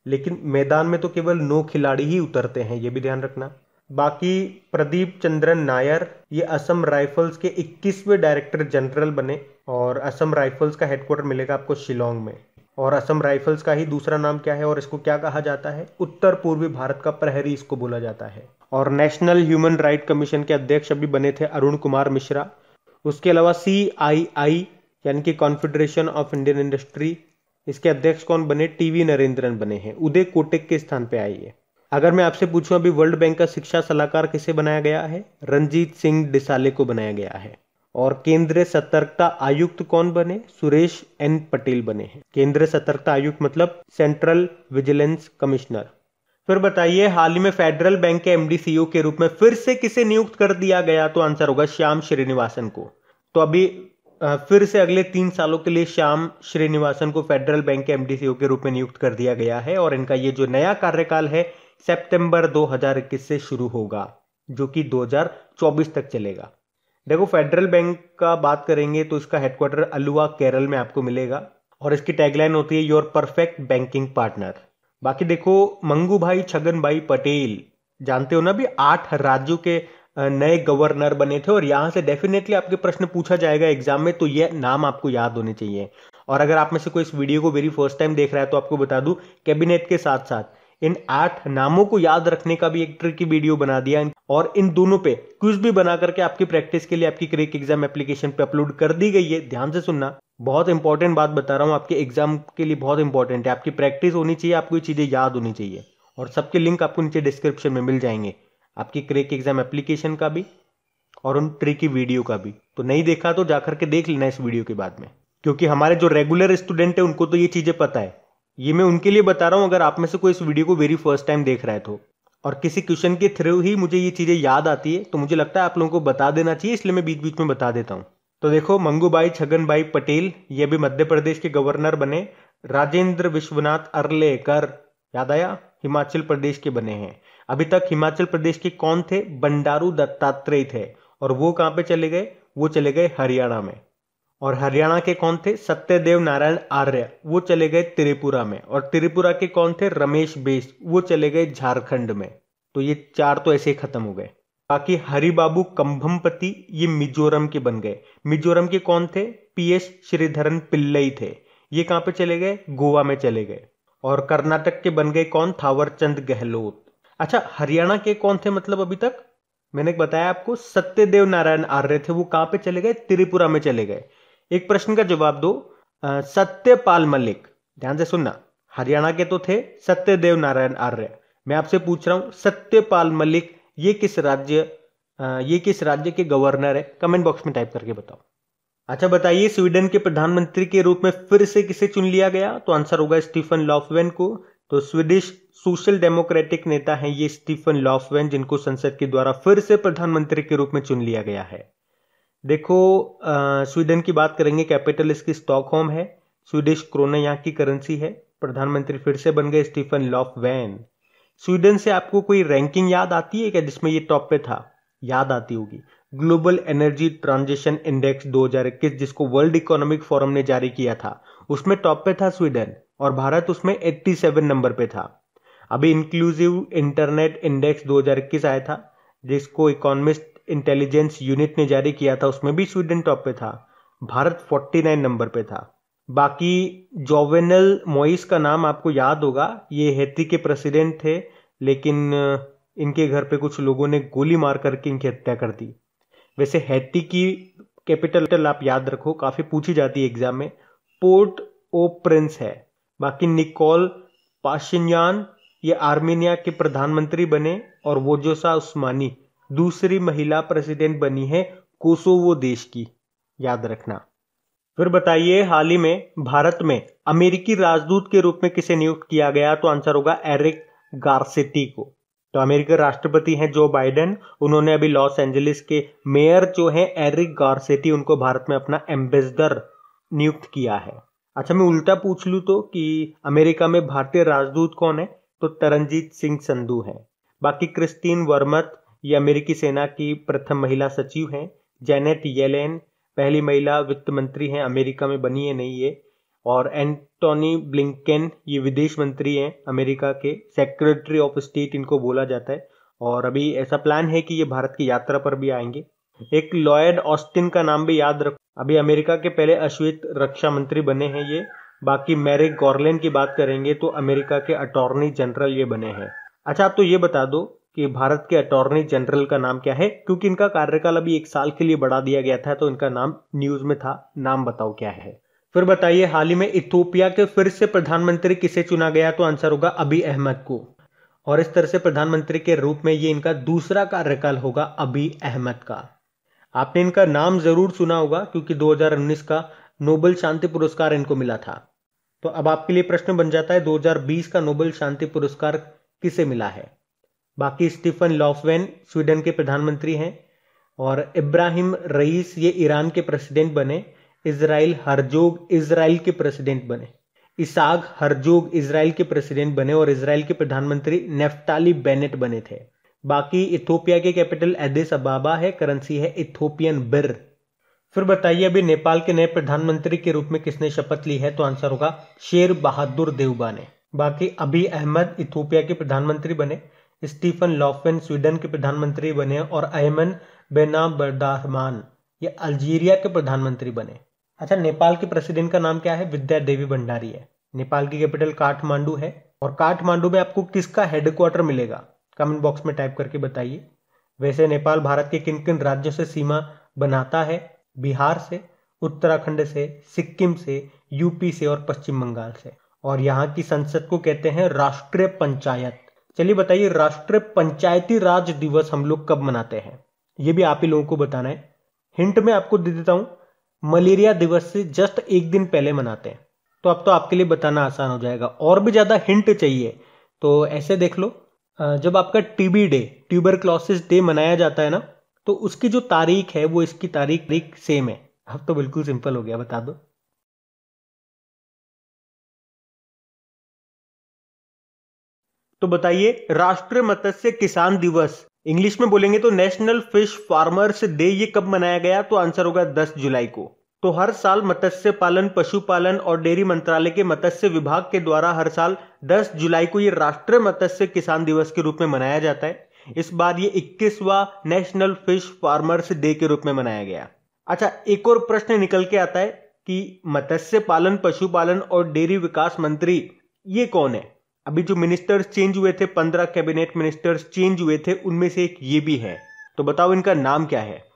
लेकिन मैदान में तो केवल नौ खिलाड़ी ही उतरते हैं, ये भी ध्यान रखना। बाकी प्रदीप चंद्रन नायर ये असम राइफल्स के इक्कीसवें डायरेक्टर जनरल बने, और असम राइफल्स का हेडक्वार्टर मिलेगा आपको शिलोंग में। और असम राइफल्स का ही दूसरा नाम क्या है और इसको क्या कहा जाता है? उत्तर पूर्वी भारत का प्रहरी इसको बोला जाता है। और नेशनल ह्यूमन राइट कमीशन के अध्यक्ष अभी बने थे अरुण कुमार मिश्रा। उसके अलावा सी आई आई यानी कि कॉन्फेडरेशन ऑफ इंडियन इंडस्ट्री, इसके अध्यक्ष कौन बने? टीवी नरेंद्रन बने हैं, उदय कोटक के स्थान पर आइए। अगर मैं आपसे पूछूं अभी वर्ल्ड बैंक का शिक्षा सलाहकार किसे बनाया गया है? रणजीत सिंह डिसाले को बनाया गया है। और केंद्रीय सतर्कता आयुक्त कौन बने? सुरेश एन पटेल बने हैं। केंद्रीय सतर्कता आयुक्त मतलब सेंट्रल विजिलेंस कमिश्नर। फिर बताइए, हाल ही में फेडरल बैंक के एमडीसीओ के रूप में फिर से किसे नियुक्त कर दिया गया? तो आंसर होगा श्याम श्रीनिवासन को। तो अभी फिर से अगले तीन सालों के लिए श्याम श्रीनिवासन को फेडरल बैंक के एमडीसीओ के रूप में नियुक्त कर दिया गया है। और इनका ये जो नया कार्यकाल है सितंबर दो हज़ार इक्कीस से शुरू होगा, जो कि दो हज़ार चौबीस तक चलेगा। देखो, फेडरल बैंक का बात करेंगे तो इसका हेडक्वार्टर अलुवा केरल में आपको मिलेगा, और इसकी टैगलाइन होती है योर परफेक्ट बैंकिंग पार्टनर। बाकी देखो, मंगू भाई छगन भाई पटेल जानते हो ना, भी आठ राज्यों के नए गवर्नर बने थे, और यहाँ से डेफिनेटली आपके प्रश्न पूछा जाएगा एग्जाम में, तो ये नाम आपको याद होने चाहिए। और अगर आप में से कोई इस वीडियो को वेरी फर्स्ट टाइम देख रहा है तो आपको बता दूं, कैबिनेट के साथ साथ इन आठ नामों को याद रखने का भी एक ट्रिक की वीडियो बना दिया और इन दोनों पे क्विज भी बना करके आपकी प्रैक्टिस के लिए आपकी क्रेक एग्जाम एप्लीकेशन पे अपलोड कर दी गई है। ध्यान से सुनना, बहुत इंपॉर्टेंट बात बता रहा हूँ, आपके एग्जाम के लिए बहुत इंपॉर्टेंट है। आपकी प्रैक्टिस होनी चाहिए, आपको ये चीजें याद होनी चाहिए और सबके लिंक आपको नीचे डिस्क्रिप्शन में मिल जाएंगे, आपकी क्रेक एग्जाम एप्लीकेशन का भी और उन ट्रिक की वीडियो का भी। तो नहीं देखा तो जाकर के देख लेना इस वीडियो के बाद में, क्योंकि हमारे जो रेगुलर स्टूडेंट है उनको तो ये चीजें पता है। ये मैं उनके लिए बता रहा हूँ, अगर आप में से कोई इस वीडियो को वेरी फर्स्ट टाइम देख रहा है तो, और किसी क्वेश्चन के थ्रू ही मुझे ये चीजें याद आती है तो मुझे लगता है आप लोगों को बता देना चाहिए, इसलिए मैं बीच बीच में बता देता हूँ। तो देखो, मंगूभाई छगनभाई पटेल, ये भी मध्य प्रदेश के गवर्नर बने। राजेंद्र विश्वनाथ अर्लेकर, याद आया, हिमाचल प्रदेश के बने हैं। अभी तक हिमाचल प्रदेश के कौन थे? बंडारू दत्तात्रेय थे। और वो कहाँ पे चले गए? वो चले गए हरियाणा में। और हरियाणा के कौन थे? सत्यदेव नारायण आर्य, वो चले गए त्रिपुरा में। और त्रिपुरा के कौन थे? रमेश बैस, वो चले गए झारखंड में। तो ये चार तो ऐसे खत्म हो गए। बाकी हरिबाबू कंभमपति, ये मिजोरम के बन गए। मिजोरम के कौन थे? पी एस श्रीधरन पिल्लई थे। ये कहाँ पे चले गए? गोवा में चले गए। और कर्नाटक के बन गए कौन? थावरचंद गहलोत। अच्छा, हरियाणा के कौन थे? मतलब अभी तक मैंने बताया आपको, सत्यदेव नारायण आर्य थे, वो कहाँ पे चले गए? त्रिपुरा में चले गए। एक प्रश्न का जवाब दो, सत्यपाल मलिक, ध्यान से सुनना, हरियाणा के तो थे सत्यदेव नारायण आर्य, मैं आपसे पूछ रहा हूं सत्यपाल मलिक ये किस राज्य ये किस राज्य के गवर्नर है? कमेंट बॉक्स में टाइप करके बताओ। अच्छा बताइए, स्वीडन के प्रधानमंत्री के रूप में फिर से किसे चुन लिया गया? तो आंसर होगा स्टीफन लॉफवेन को। तो स्वीडिश सोशल डेमोक्रेटिक नेता हैं ये स्टीफन लॉफवेन, जिनको संसद के द्वारा फिर से प्रधानमंत्री के रूप में चुन लिया गया है। देखो, स्वीडन की बात करेंगे, कैपिटल इसकी स्टॉकहोम है, स्वीडिश क्रोना यहाँ की करेंसी है। प्रधानमंत्री फिर से बन गए स्टीफन लॉफवेन। स्वीडन से आपको कोई रैंकिंग याद आती है क्या जिसमें ये टॉप पे था? याद आती होगी, ग्लोबल एनर्जी ट्रांजिशन इंडेक्स दो हजार इक्कीस, जिसको वर्ल्ड इकोनॉमिक फोरम ने जारी किया था, उसमें टॉप पे था स्वीडन और भारत उसमें सत्तासी नंबर पे था। अभी इंक्लूसिव इंटरनेट इंडेक्स दो हजार इक्कीस आया था, जिसको इकोनॉमिस्ट इंटेलिजेंस यूनिट ने जारी किया था, उसमें भी स्वीडन टॉप पे था, भारत उनचास नंबर पे था। बाकी जोवेनल मोइस का नाम आपको याद होगा, ये हैती के प्रेसिडेंट थे, लेकिन इनके घर पे कुछ लोगों ने गोली मार करके इनकी हत्या कर दी। वैसे हैती की कैपिटल आप याद रखो, काफी पूछी जाती है एग्जाम में, पोर्ट ओ प्रिंस है। बाकी निकोल पाशिन्यान, ये आर्मेनिया के प्रधानमंत्री बने, और वोजोसा उस्मानी दूसरी महिला प्रेसिडेंट बनी है कोसोवो देश की, याद रखना। फिर बताइए, हाल ही में भारत में अमेरिकी राजदूत के रूप में किसे नियुक्त किया गया? तो आंसर होगा एरिक गारसेटी को। तो अमेरिकी राष्ट्रपति हैं जो बाइडेन, उन्होंने अभी लॉस एंजलिस के मेयर जो हैं एरिक गारसेटी, उनको भारत में अपना एम्बेसडर नियुक्त किया है। अच्छा, मैं उल्टा पूछ लूँ तो कि अमेरिका में भारतीय राजदूत कौन है? तो तरनजीत सिंह संधू हैं। बाकी क्रिस्टीन वर्मत, ये अमेरिकी सेना की प्रथम महिला सचिव हैं। जेनेट येलेन पहली महिला वित्त मंत्री हैं, अमेरिका में बनी है, नहीं ये। और एंटोनी ब्लिंकन, ये विदेश मंत्री हैं अमेरिका के, सेक्रेटरी ऑफ स्टेट इनको बोला जाता है, और अभी ऐसा प्लान है कि ये भारत की यात्रा पर भी आएंगे। एक लॉयड ऑस्टिन का नाम भी याद रखो, अभी अमेरिका के पहले अश्वेत रक्षा मंत्री बने हैं ये। बाकी मैरिक गॉर्लैंड की बात करेंगे तो अमेरिका के अटॉर्नी जनरल ये बने हैं। अच्छा, आप तो ये बता दो कि भारत के अटॉर्नी जनरल का नाम क्या है? क्योंकि इनका कार्यकाल अभी एक साल के लिए बढ़ा दिया गया था, तो इनका नाम न्यूज में था, नाम बताओ क्या है। फिर बताइए, हाल ही में इथोपिया के फिर से प्रधानमंत्री किसे चुना गया? तो आंसर होगा अबी अहमद को। और इस तरह से प्रधानमंत्री के रूप में ये इनका दूसरा कार्यकाल होगा अबी अहमद का। आपने इनका नाम जरूर सुना होगा, क्योंकि दो हजार उन्नीस का नोबेल शांति पुरस्कार इनको मिला था। तो अब आपके लिए प्रश्न बन जाता है, दो हजार बीस का नोबेल शांति पुरस्कार किसे मिला है? बाकी स्टीफन लॉफवेन स्वीडन के प्रधानमंत्री हैं, और इब्राहिम रईस ये ईरान के प्रेसिडेंट बने। इजराइल हरजोग इजराइल के प्रेसिडेंट बने। इसाक हरजोग इजराइल के प्रेसिडेंट बने, और इजराइल के प्रधानमंत्री नेफ्ताली बेनेट बने थे। बाकी इथोपिया के कैपिटल एडिस अबाबा है, करेंसी है इथोपियन बिर। फिर बताइए, अभी नेपाल के नए प्रधानमंत्री के रूप में किसने शपथ ली है? तो आंसर होगा शेर बहादुर देउबा ने। बाकी अभी अहमद इथोपिया के प्रधानमंत्री बने, स्टीफन लॉफवेन स्वीडन के प्रधानमंत्री बने, और अयमन बेना बर्दाहमान ये अल्जीरिया के प्रधानमंत्री बने। अच्छा, नेपाल के प्रेसिडेंट का नाम क्या है? विद्या देवी भंडारी है। नेपाल की कैपिटल काठमांडू है, और काठमांडू में आपको किसका हेडक्वार्टर मिलेगा? कमेंट बॉक्स में टाइप करके बताइए। वैसे नेपाल भारत के किन किन राज्यों से सीमा बनाता है? बिहार से, उत्तराखंड से, सिक्किम से, यूपी से और पश्चिम बंगाल से। और यहाँ की संसद को कहते हैं राष्ट्रीय पंचायत। चलिए बताइए, राष्ट्रीय पंचायती राज दिवस हम लोग कब मनाते हैं? ये भी आप ही लोगों को बताना है। हिंट में आपको दे देता हूं, मलेरिया दिवस से जस्ट एक दिन पहले मनाते हैं। तो अब तो आपके लिए बताना आसान हो जाएगा। और भी ज्यादा हिंट चाहिए तो ऐसे देख लो, जब आपका टीबी डे, ट्यूबरक्लोसिस डे मनाया जाता है ना, तो उसकी जो तारीख है वो इसकी तारीख सेम है। अब तो बिल्कुल सिंपल हो गया, बता दो। तो बताइए, राष्ट्रीय मत्स्य किसान दिवस, इंग्लिश में बोलेंगे तो नेशनल फिश फार्मर्स डे, ये कब मनाया गया? तो आंसर होगा दस जुलाई को। तो हर साल मत्स्य पालन, पशुपालन और डेयरी मंत्रालय के मत्स्य विभाग के द्वारा हर साल दस जुलाई को ये राष्ट्रीय मत्स्य किसान दिवस के रूप में मनाया जाता है। इस बार ये इक्कीसवां नेशनल फिश फार्मर्स डे के रूप में मनाया गया। अच्छा, एक और प्रश्न निकल के आता है कि मत्स्य पालन, पशुपालन और डेयरी विकास मंत्री ये कौन है? अभी जो मिनिस्टर्स चेंज हुए थे, पंद्रह कैबिनेट मिनिस्टर्स चेंज हुए थे, उनमें से एक ये भी है। तो बताओ इनका नाम क्या है।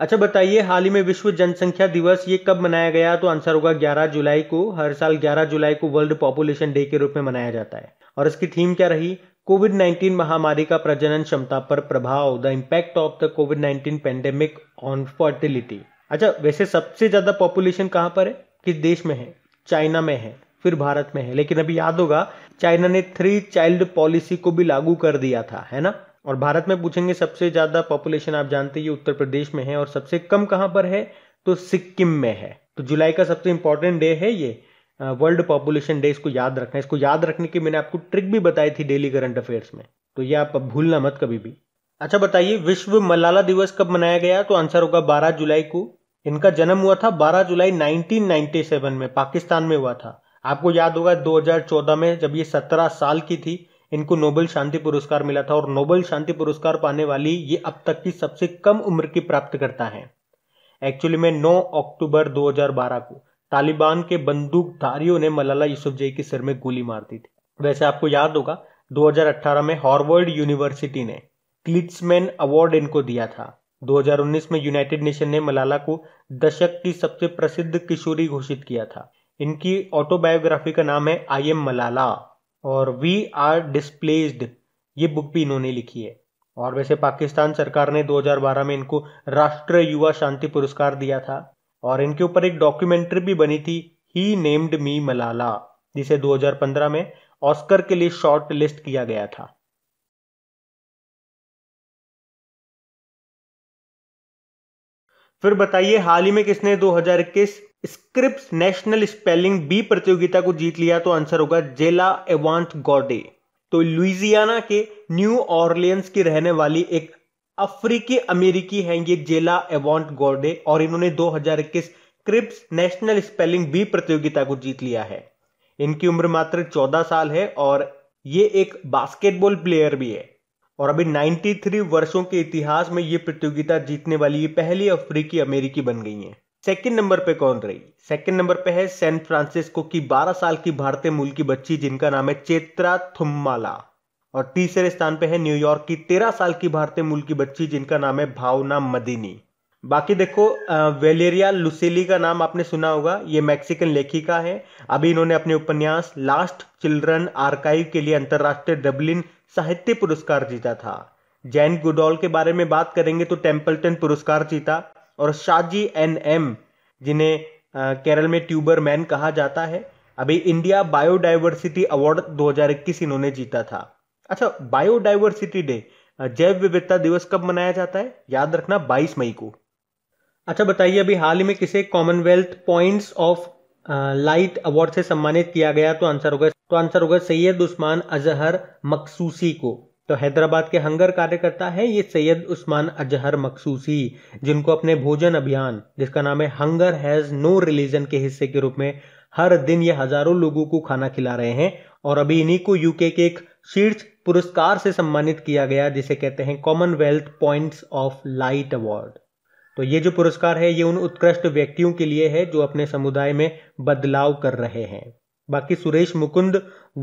अच्छा बताइए, हाल ही में विश्व जनसंख्या दिवस ये कब मनाया गया? तो आंसर होगा ग्यारह जुलाई को। हर साल ग्यारह जुलाई को वर्ल्ड पॉपुलेशन डे के रूप में मनाया जाता है। और इसकी थीम क्या रही? कोविड नाइन्टीन महामारी का प्रजनन क्षमता पर प्रभाव, the impact of the COVID nineteen pandemic on fertility. अच्छा, वैसे सबसे ज्यादा पॉपुलेशन कहाँ पर है, किस देश में है? चाइना में है, फिर भारत में है। लेकिन अभी याद होगा, चाइना ने थ्री चाइल्ड पॉलिसी को भी लागू कर दिया था, है ना। और भारत में पूछेंगे सबसे ज्यादा पॉपुलेशन, आप जानते हैं, उत्तर प्रदेश में है। और सबसे कम कहां पर है? तो सिक्किम में है। तो जुलाई का सबसे इंपॉर्टेंट डे है ये, वर्ल्ड पॉपुलेशन डे। इसको याद रखना है। इसको याद रखने की मैंने आपको ट्रिक भी बताई थी डेली करंट अफेयर्स में, तो ये आप भूलना मत कभी भी। अच्छा बताइए, विश्व मलाला दिवस कब मनाया गया? तो आंसर होगा बारह जुलाई को। इनका जन्म हुआ था बारह जुलाई नाइनटीन नाइंटी सेवन में, पाकिस्तान में हुआ था। आपको याद होगा दो हज़ार चौदह में जब ये सत्रह साल की थी, इनको नोबेल शांति पुरस्कार मिला था। और नोबेल शांति पुरस्कार पाने वाली ये अब तक की सबसे कम उम्र की प्राप्तकर्ता हैं। एक्चुअली में नौ अक्टूबर दो हज़ार बारह को तालिबान के बंदूकधारियों ने मलाला यूसुफजई के सिर में गोली मार दी थी। वैसे आपको याद होगा दो हज़ार अठारह में हार्वर्ड यूनिवर्सिटी ने क्लिट्समैन अवार्ड इनको दिया था। दो हज़ार उन्नीस में यूनाइटेड नेशन ने मलाला को दशक की सबसे प्रसिद्ध किशोरी घोषित किया था। इनकी ऑटोबायोग्राफी का नाम है आई एम मलाला और वी आर डिस्प्लेस्ड, ये बुक भी इन्होंने लिखी है। और वैसे पाकिस्तान सरकार ने दो हज़ार बारह में इनको राष्ट्रीय युवा शांति पुरस्कार दिया था। और इनके ऊपर एक डॉक्यूमेंट्री भी बनी थी, ही नेम्ड मी मलाला, जिसे दो हज़ार पंद्रह में ऑस्कर के लिए शॉर्ट लिस्ट किया गया था। फिर बताइए, हाल ही में किसने दो हज़ार इक्कीस स्क्रिप्स नेशनल स्पेलिंग बी प्रतियोगिता को जीत लिया? तो आंसर होगा जेला एवांट गॉडे। तो लुइजियाना के न्यू ऑर्लियंस की रहने वाली एक अफ्रीकी अमेरिकी हैं ये जेला एवांट गॉडे, और इन्होंने दो हज़ार इक्कीस स्क्रिप्स नेशनल स्पेलिंग बी प्रतियोगिता को जीत लिया है। इनकी उम्र मात्र चौदह साल है और ये एक बास्केटबॉल प्लेयर भी है। और अभी तिरानवे वर्षों के इतिहास में ये प्रतियोगिता जीतने वाली ये पहली अफ्रीकी अमेरिकी बन गई हैं। सेकंड नंबर पे कौन रही? सेकंड नंबर पे है सैन फ्रांसिस्को की बारह साल की भारतीय मूल की बच्ची, जिनका नाम है चेत्रा थुम्माला। और तीसरे स्थान पे है न्यूयॉर्क की तेरह साल की भारतीय मूल की बच्ची, जिनका नाम है भावना मदीनी। बाकी देखो, वेलेरिया लुसेली का नाम आपने सुना होगा, ये मैक्सिकन लेखिका है। अभी इन्होंने अपने उपन्यास लास्ट चिल्ड्रन आर्काइव के लिए अंतर्राष्ट्रीय डबलिन साहित्य पुरस्कार जीता था। जैन गुडॉल के बारे में बात करेंगे तो टेम्पल्टन पुरस्कार जीता। और शाजी एन एम, जिन्हें केरल में ट्यूबर मैन कहा जाता है, अभी इंडिया बायोडाइवर्सिटी अवार्ड दो हज़ार इक्कीस इन्होंने जीता था। अच्छा, बायोडाइवर्सिटी डे, जैव विविधता दिवस कब मनाया जाता है? याद रखना बाईस मई को। अच्छा बताइए, अभी हाल ही में किसे Commonwealth points of light award से सम्मानित किया गया? तो आंसर होगा तो आंसर होगा सैयद उस्मान अजहर मकसूसी को। तो हैदराबाद के हंगर कार्यकर्ता है ये सैयद उस्मान अजहर मकसूसी, जिनको अपने भोजन अभियान, जिसका नाम है हंगर हैज नो रिलीजन, के हिस्से के रूप में हर दिन ये हजारों लोगों को खाना खिला रहे हैं। और अभी इन्हीं को यूके के एक शीर्ष पुरस्कार से सम्मानित किया गया, जिसे कहते हैं Commonwealth points of light award. तो ये जो पुरस्कार है ये उन उत्कृष्ट व्यक्तियों के लिए है जो अपने समुदाय में बदलाव कर रहे हैं। बाकी Suresh Mukund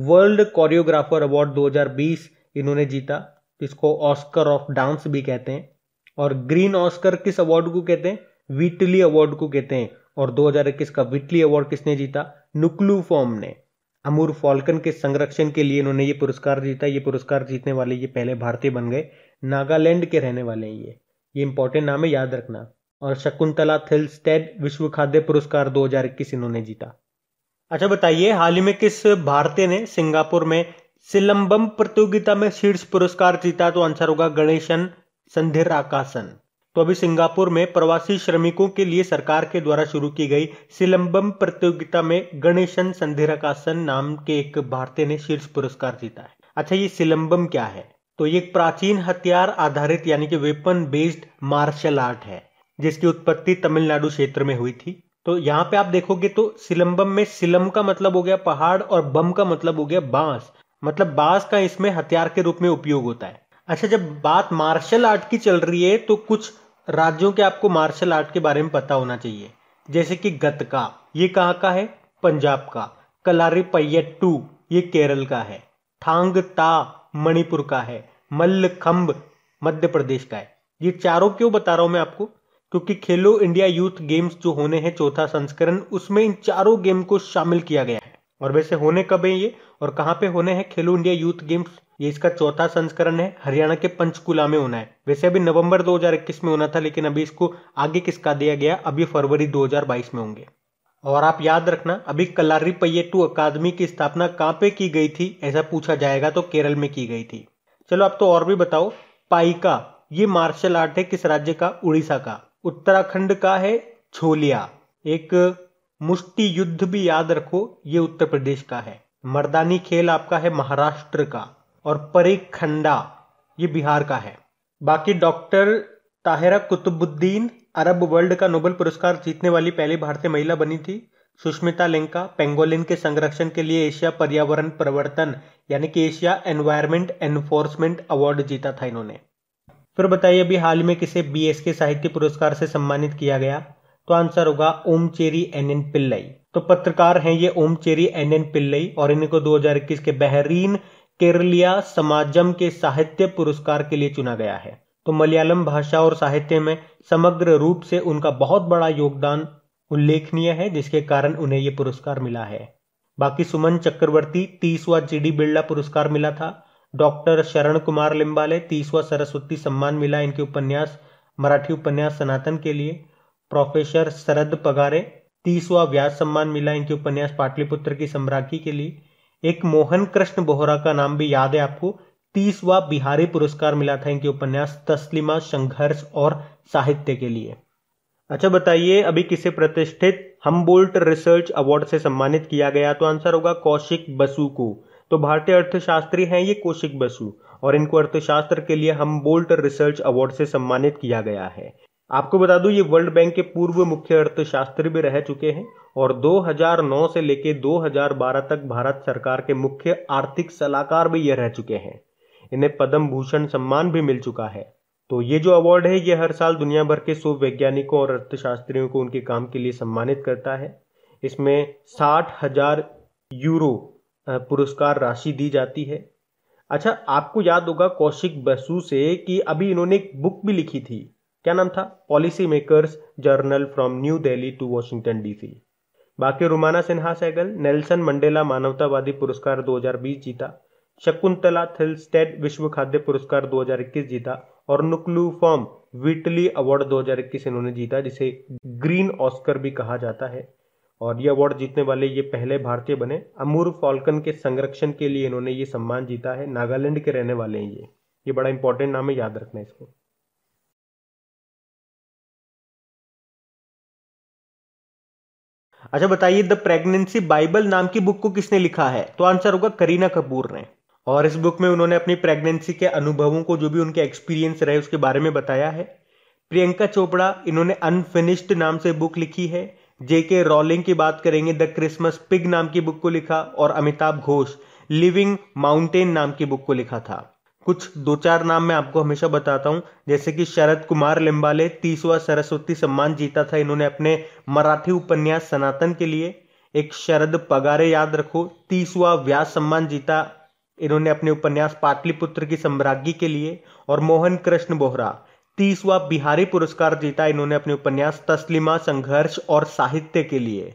world choreographer award दो हज़ार बीस इन्होंने जीता, इसको ऑस्कर ऑफ डांस भी कहते हैं। और ग्रीन ऑस्कर किस अवार्ड को कहते हैं? व्हिटली अवार्ड को कहते हैं। और दो हज़ार इक्कीस का व्हिटली अवार्ड किसने जीता? नुकलू फॉर्म ने। अमूर फॉल्कन के संरक्षण के लिए इन्होंने ये पुरस्कार जीता। ये पुरस्कार जीतने वाले ये पहले भारतीय बन गए, नागालैंड के रहने वाले हैं ये ये इंपॉर्टेंट नाम है, याद रखना। और शकुंतला थिलस्टेड विश्व खाद्य पुरस्कार दो हज़ार इक्कीस इन्होंने जीता। अच्छा बताइए, हाल ही में किस भारतीय ने सिंगापुर में सिलंबम प्रतियोगिता में शीर्ष पुरस्कार जीता? तो आंसर होगा गणेशन संधिराकासन। तो अभी सिंगापुर में प्रवासी श्रमिकों के लिए सरकार के द्वारा शुरू की गई सिलंबम प्रतियोगिता में गणेशन संधिराकासन नाम के एक भारतीय ने शीर्ष पुरस्कार जीता है। अच्छा, ये सिलंबम क्या है? तो ये एक प्राचीन हथियार आधारित यानी कि वेपन बेस्ड मार्शल आर्ट है, जिसकी उत्पत्ति तमिलनाडु क्षेत्र में हुई थी। तो यहाँ पे आप देखोगे तो सिलंबम में सिलम का मतलब हो गया पहाड़ और बम का मतलब हो गया बांस, मतलब बांस का इसमें हथियार के रूप में उपयोग होता है। अच्छा, जब बात मार्शल आर्ट की चल रही है तो कुछ राज्यों के आपको मार्शल आर्ट के बारे में पता होना चाहिए, जैसे कि गतका, ये कहाँ का है? पंजाब का। कलारी पय्यट्टू ये केरल का है। थांग ता मणिपुर का है। मल्लखंब मध्य प्रदेश का है। ये चारों क्यों बता रहा हूं मैं आपको? क्योंकि खेलो इंडिया यूथ गेम्स जो होने हैं चौथा संस्करण, उसमें इन चारों गेम को शामिल किया गया है। और वैसे होने कब है ये और कहाँ पे होने हैं खेलो इंडिया यूथ गेम्स? ये इसका चौथा संस्करण है, हरियाणा के पंचकुला में होना है। वैसे अभी नवंबर दो हज़ार इक्कीस में होना था, लेकिन अभी इसको आगे किसका दिया गया, अभी फरवरी दो हज़ार बाईस में होंगे। और आप याद रखना, अभी कलारी पय्यट्टू अकादमी की स्थापना कहाँ पे की गई थी ऐसा पूछा जाएगा, तो केरल में की गई थी। चलो आप तो और भी बताओ, पाइका ये मार्शल आर्ट है किस राज्य का? उड़ीसा का। उत्तराखंड का है छोलिया। एक मुष्टि युद्ध भी याद रखो, ये उत्तर प्रदेश का है। मर्दानी खेल आपका है महाराष्ट्र का। और परिखंडा ये बिहार का है। बाकी doctor Tahira Qutbuddin Arab world का नोबेल पुरस्कार जीतने वाली पहली भारतीय महिला बनी थी। सुष्मिता लेंका पेंगोलिन के संरक्षण के लिए एशिया पर्यावरण प्रवर्तन यानी कि एशिया एनवायरमेंट एनफोर्समेंट अवार्ड जीता था इन्होंने। फिर बताइए, अभी हाल में किसे बीएसके साहित्य पुरस्कार से सम्मानित किया गया? तो आंसर होगा ओमचेरी एन एन पिल्लई। तो पत्रकार हैं ये ओमचेरी एन एन पिल्लई, और इनको दो हज़ार इक्कीस के बहरीन केरलिया समाजम के साहित्य पुरस्कार के लिए चुना गया है। तो मलयालम भाषा और साहित्य में समग्र रूप से उनका बहुत बड़ा योगदान उल्लेखनीय है, जिसके कारण उन्हें ये पुरस्कार मिला है। बाकी सुमन चक्रवर्ती तीसवां जी डी बिरला पुरस्कार मिला था। डॉक्टर शरण कुमार लिम्बाले तीसवां सरस्वती सम्मान मिला इनके उपन्यास मराठी उपन्यास सनातन के लिए। प्रोफेसर शरद पगारे तीसवां व्यास सम्मान मिला इनके उपन्यास पाटलिपुत्र की सम्राज्ञी के लिए। एक मोहन कृष्ण बोहरा का नाम भी याद है आपको, तीसवां बिहारी पुरस्कार मिला था इनके उपन्यास तस्लिमा संघर्ष और साहित्य के लिए। अच्छा बताइए, अभी किसे प्रतिष्ठित हम्बोल्ट रिसर्च अवार्ड से सम्मानित किया गया? तो आंसर होगा कौशिक बसु को। तो भारतीय अर्थशास्त्री हैं ये कौशिक बसु, और इनको अर्थशास्त्र के लिए हम्बोल्ट रिसर्च अवार्ड से सम्मानित किया गया है। आपको बता दूं, ये वर्ल्ड बैंक के पूर्व मुख्य अर्थशास्त्री भी रह चुके हैं, और दो हज़ार नौ से लेकर दो हज़ार बारह तक भारत सरकार के मुख्य आर्थिक सलाहकार भी ये रह चुके हैं। इन्हें पद्म भूषण सम्मान भी मिल चुका है। तो ये जो अवार्ड है ये हर साल दुनिया भर के सौ वैज्ञानिकों और अर्थशास्त्रियों को उनके काम के लिए सम्मानित करता है। इसमें साठ हजार यूरो पुरस्कार राशि दी जाती है। अच्छा, आपको याद होगा कौशिक बसु से कि अभी इन्होंने एक बुक भी लिखी थी, क्या नाम था? Policy makers journal from new Delhi to Washington DC. बाकी रुमाना सिन्हा सहगल नेल्सन मंडेला मानवतावादी पुरस्कार दो हज़ार बीस जीता। शकुंतला थिलस्टेड विश्व खाद्य पुरस्कार दो हज़ार इक्कीस जीता। और नुकलू फॉर्म व्हिटली अवार्ड दो हज़ार इक्कीस इन्होंने जीता, जिसे ग्रीन ऑस्कर भी कहा जाता है। और ये अवार्ड जीतने वाले ये पहले भारतीय बने। अमूर फॉल्कन के संरक्षण के लिए इन्होंने ये सम्मान जीता है, नागालैंड के रहने वाले हैं ये ये बड़ा इंपॉर्टेंट नाम है, याद रखना इसको। अच्छा बताइए, द प्रेगनेंसी बाइबल नाम की बुक को किसने लिखा है? तो आंसर होगा करीना कपूर ने। और इस बुक में उन्होंने अपनी प्रेगनेंसी के अनुभवों को, जो भी उनके एक्सपीरियंस रहे, उसके बारे में बताया है। प्रियंका चोपड़ा, इन्होंने अनफिनिश्ड नाम से बुक लिखी है। जेके रॉलिंग की बात करेंगे, द क्रिसमस पिग नाम की बुक को लिखा। और अमिताभ घोष लिविंग माउंटेन नाम की बुक को लिखा था। कुछ दो चार नाम मैं आपको हमेशा बताता हूं, जैसे कि शरद कुमार लिम्बाले तीसवां सरस्वती सम्मान जीता था इन्होंने अपने मराठी उपन्यास सनातन के लिए। एक शरद पगारे, याद रखो तीसवा व्यास सम्मान जीता इन्होंने अपने उपन्यास पाटलिपुत्र की सम्राज्ञी के लिए, और मोहन कृष्ण बोहरा तीसवा बिहारी पुरस्कार जीता इन्होंने अपने उपन्यास तस्लिमा संघर्ष और साहित्य के लिए।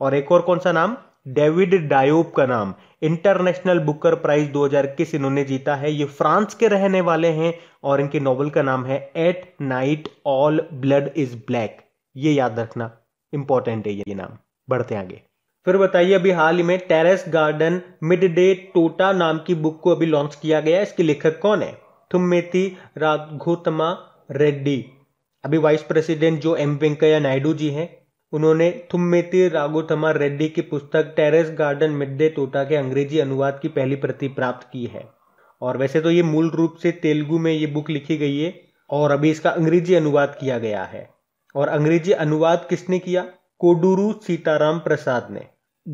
और एक और कौन सा नाम, डेविड डायोब का नाम इंटरनेशनल बुकर प्राइज दो हज़ार इक्कीस इन्होंने जीता है। ये फ्रांस के रहने वाले हैं और इनके नॉवल का नाम है at night all blood is black, ये याद रखना इंपॉर्टेंट है ये नाम। बढ़ते आगे, फिर बताइए अभी हाल ही में टेरेस गार्डन मिड डे टोटा नाम की बुक को अभी लॉन्च किया गया, इसके लेखक कौन है, थुम्मेथी राघोत्तमा रेड्डी। अभी वाइस प्रेसिडेंट जो एम वेंकैया नायडू जी हैं उन्होंने थुम्मेथी राघोत्तमा रेड्डी की पुस्तक टेरेस गार्डन मिड डे टोटा के अंग्रेजी अनुवाद की पहली प्रति प्राप्त की है। और वैसे तो ये मूल रूप से तेलुगु में ये बुक लिखी गई है और अभी इसका अंग्रेजी अनुवाद किया गया है। और अंग्रेजी अनुवाद किसने किया, कोडुरु सीताराम प्रसाद ने।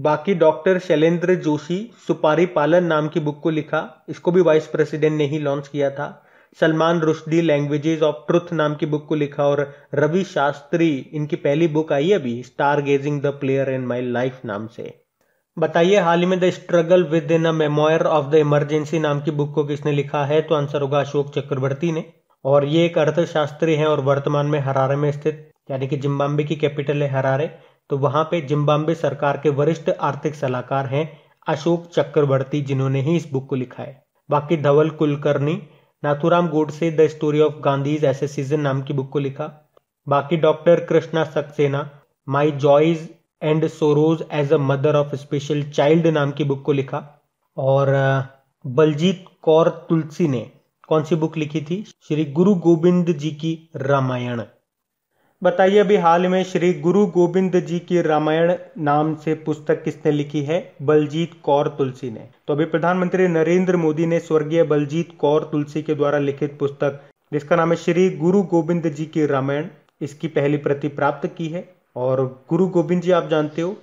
बाकी डॉक्टर शैलेंद्र जोशी सुपारी पालन नाम की बुक को लिखा, इसको भी वाइस प्रेसिडेंट ने ही लॉन्च किया था। Salman Rushdie languages of truth नाम की बुक को लिखा, और रवि शास्त्री इनकी पहली बुक आई है अभी star gazing the player in my life नाम से। बताइए हाल ही में the struggle within a memoir of the emergency नाम की बुक को किसने लिखा है, तो आंसर होगा अशोक चक्रवर्ती ने। और ये एक अर्थशास्त्री हैं और वर्तमान में हरारे में स्थित, यानी कि जिम्बाब्वे की कैपिटल है हरारे, तो वहां पे जिम्बाब्वे सरकार के वरिष्ठ आर्थिक सलाहकार हैं अशोक चक्रवर्ती जिन्होंने ही इस बुक को लिखा है। बाकी Dhaval Kulkarni, Nathuram Godse the story of Gandhi's assassination नाम की बुक को लिखा। बाकी doctor Krishna Saxena my joys and sorrows as a mother of special child नाम की बुक को लिखा। और बलजीत कौर तुलसी ने कौन सी बुक लिखी थी, श्री गुरु गोविंद जी की रामायण। बताइए अभी हाल में श्री गुरु गोविंद जी की रामायण नाम से पुस्तक किसने लिखी है, बलजीत कौर तुलसी ने। तो अभी प्रधानमंत्री नरेंद्र मोदी ने स्वर्गीय बलजीत कौर तुलसी के द्वारा लिखित पुस्तक जिसका नाम है श्री गुरु गोविंद जी की रामायण, इसकी पहली प्रति प्राप्त की है। और गुरु गोविंद जी आप जानते हो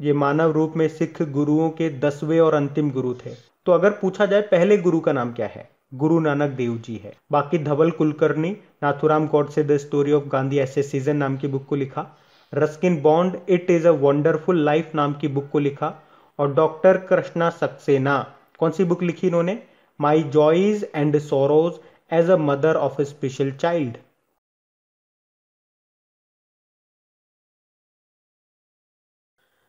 ये मानव रूप में सिख गुरुओं के दसवें और अंतिम गुरु थे। तो अगर पूछा जाए पहले गुरु का नाम क्या है, गुरु नानक देव जी है। बाकी Dhaval Kulkarni, Nathuram Godse the story of Gandhi assassination नाम की बुक को लिखा। Ruskin Bond it is a wonderful life नाम की बुक को लिखा। और डॉक्टर कृष्णा सक्सेना कौन सी बुक लिखी इन्होंने, my joys and sorrows as a mother of a special child.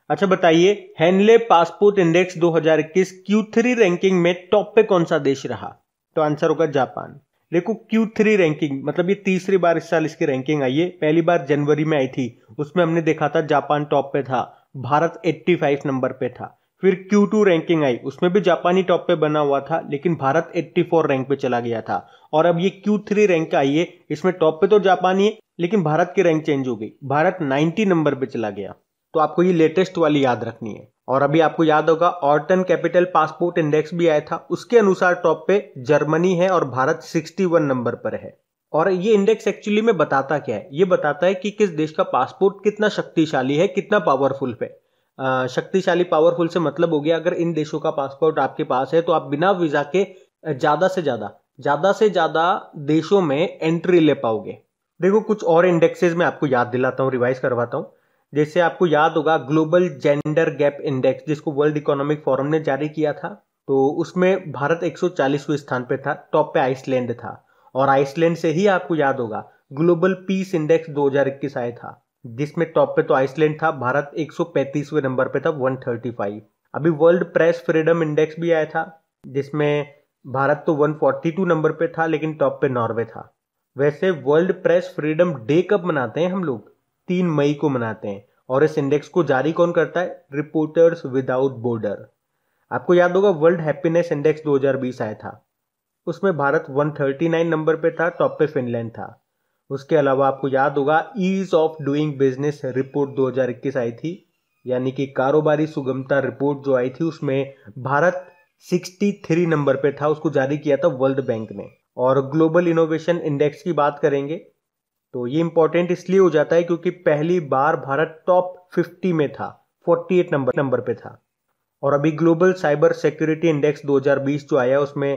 अच्छा बताइए हेनले पासपोर्ट इंडेक्स दो हज़ार इक्कीस क्यू थ्री रैंकिंग में टॉप पे कौन सा देश रहा, तो आंसर होगा जापान। देखो क्यू थ्री रैंकिंग मतलब ये तीसरी बार इस साल इसकी रैंकिंग आई है, पहली बार जनवरी में आई थी उसमें हमने देखा था जापान टॉप पे था, भारत पचासी नंबर पे था। फिर क्यू टू रैंकिंग आई उसमें भी जापान ही टॉप पे बना हुआ था लेकिन भारत चौरासी रैंक पे चला गया था। और अब ये क्यू थ्री रैंक आई है इसमें टॉप पे तो जापान ही है लेकिन भारत की रैंक चेंज हो गई, भारत नब्बे नंबर पे चला गया। तो आपको ये लेटेस्ट वाली याद रखनी है। और अभी आपको याद होगा ऑर्टन कैपिटल पासपोर्ट इंडेक्स भी आया था, उसके अनुसार टॉप पे जर्मनी है और भारत इकसठ नंबर पर है। और ये इंडेक्स एक्चुअली में बताता क्या है, ये बताता है कि किस देश का पासपोर्ट कितना शक्तिशाली है, कितना पावरफुल है। शक्तिशाली पावरफुल से मतलब हो गया अगर इन देशों का पासपोर्ट आपके पास है तो आप बिना वीजा के ज्यादा से ज्यादा ज्यादा से ज्यादा देशों में एंट्री ले पाओगे। देखो कुछ और इंडेक्सेज में आपको याद दिलाता हूँ, रिवाइज करवाता हूँ। जैसे आपको याद होगा ग्लोबल जेंडर गैप इंडेक्स जिसको वर्ल्ड इकोनॉमिक फोरम ने जारी किया था, तो उसमें भारत एक सौ चालीसवें स्थान पे था, टॉप पे आइसलैंड था। और आइसलैंड से ही आपको याद होगा ग्लोबल पीस इंडेक्स दो हज़ार इक्कीस आया था जिसमें टॉप पे तो आइसलैंड था, भारत एक सौ पैंतीसवें नंबर पे था एक सौ पैंतीस। अभी वर्ल्ड प्रेस फ्रीडम इंडेक्स भी आया था जिसमें भारत तो एक सौ बयालीस नंबर पे था लेकिन टॉप पे नॉर्वे था। वैसे वर्ल्ड प्रेस फ्रीडम डे कब मनाते हैं हम लोग, तीन मई को मनाते हैं। और इस इंडेक्स को जारी कौन करता है, रिपोर्टर्स विदाउट बॉर्डर। आपको याद होगा वर्ल्ड हैप्पीनेस इंडेक्स दो हज़ार बीस आया था, उसमें भारत एक सौ उनतालीस नंबर पे था, टॉप पे फिनलैंड था। उसके अलावा आपको याद होगा ease of doing business report दो हज़ार इक्कीस आई थी, यानी कि कारोबारी सुगमता रिपोर्ट जो आई थी उसमें भारत तिरसठ नंबर पे था, उसको जारी किया था वर्ल्ड बैंक ने। और ग्लोबल इनोवेशन इंडेक्स की बात करेंगे तो ये इंपॉर्टेंट इसलिए हो जाता है क्योंकि पहली बार भारत टॉप पचास में था, अड़तालीस नंबर नंबर पे था। और अभी ग्लोबल साइबर सिक्योरिटी इंडेक्स दो हज़ार बीस जो आया उसमें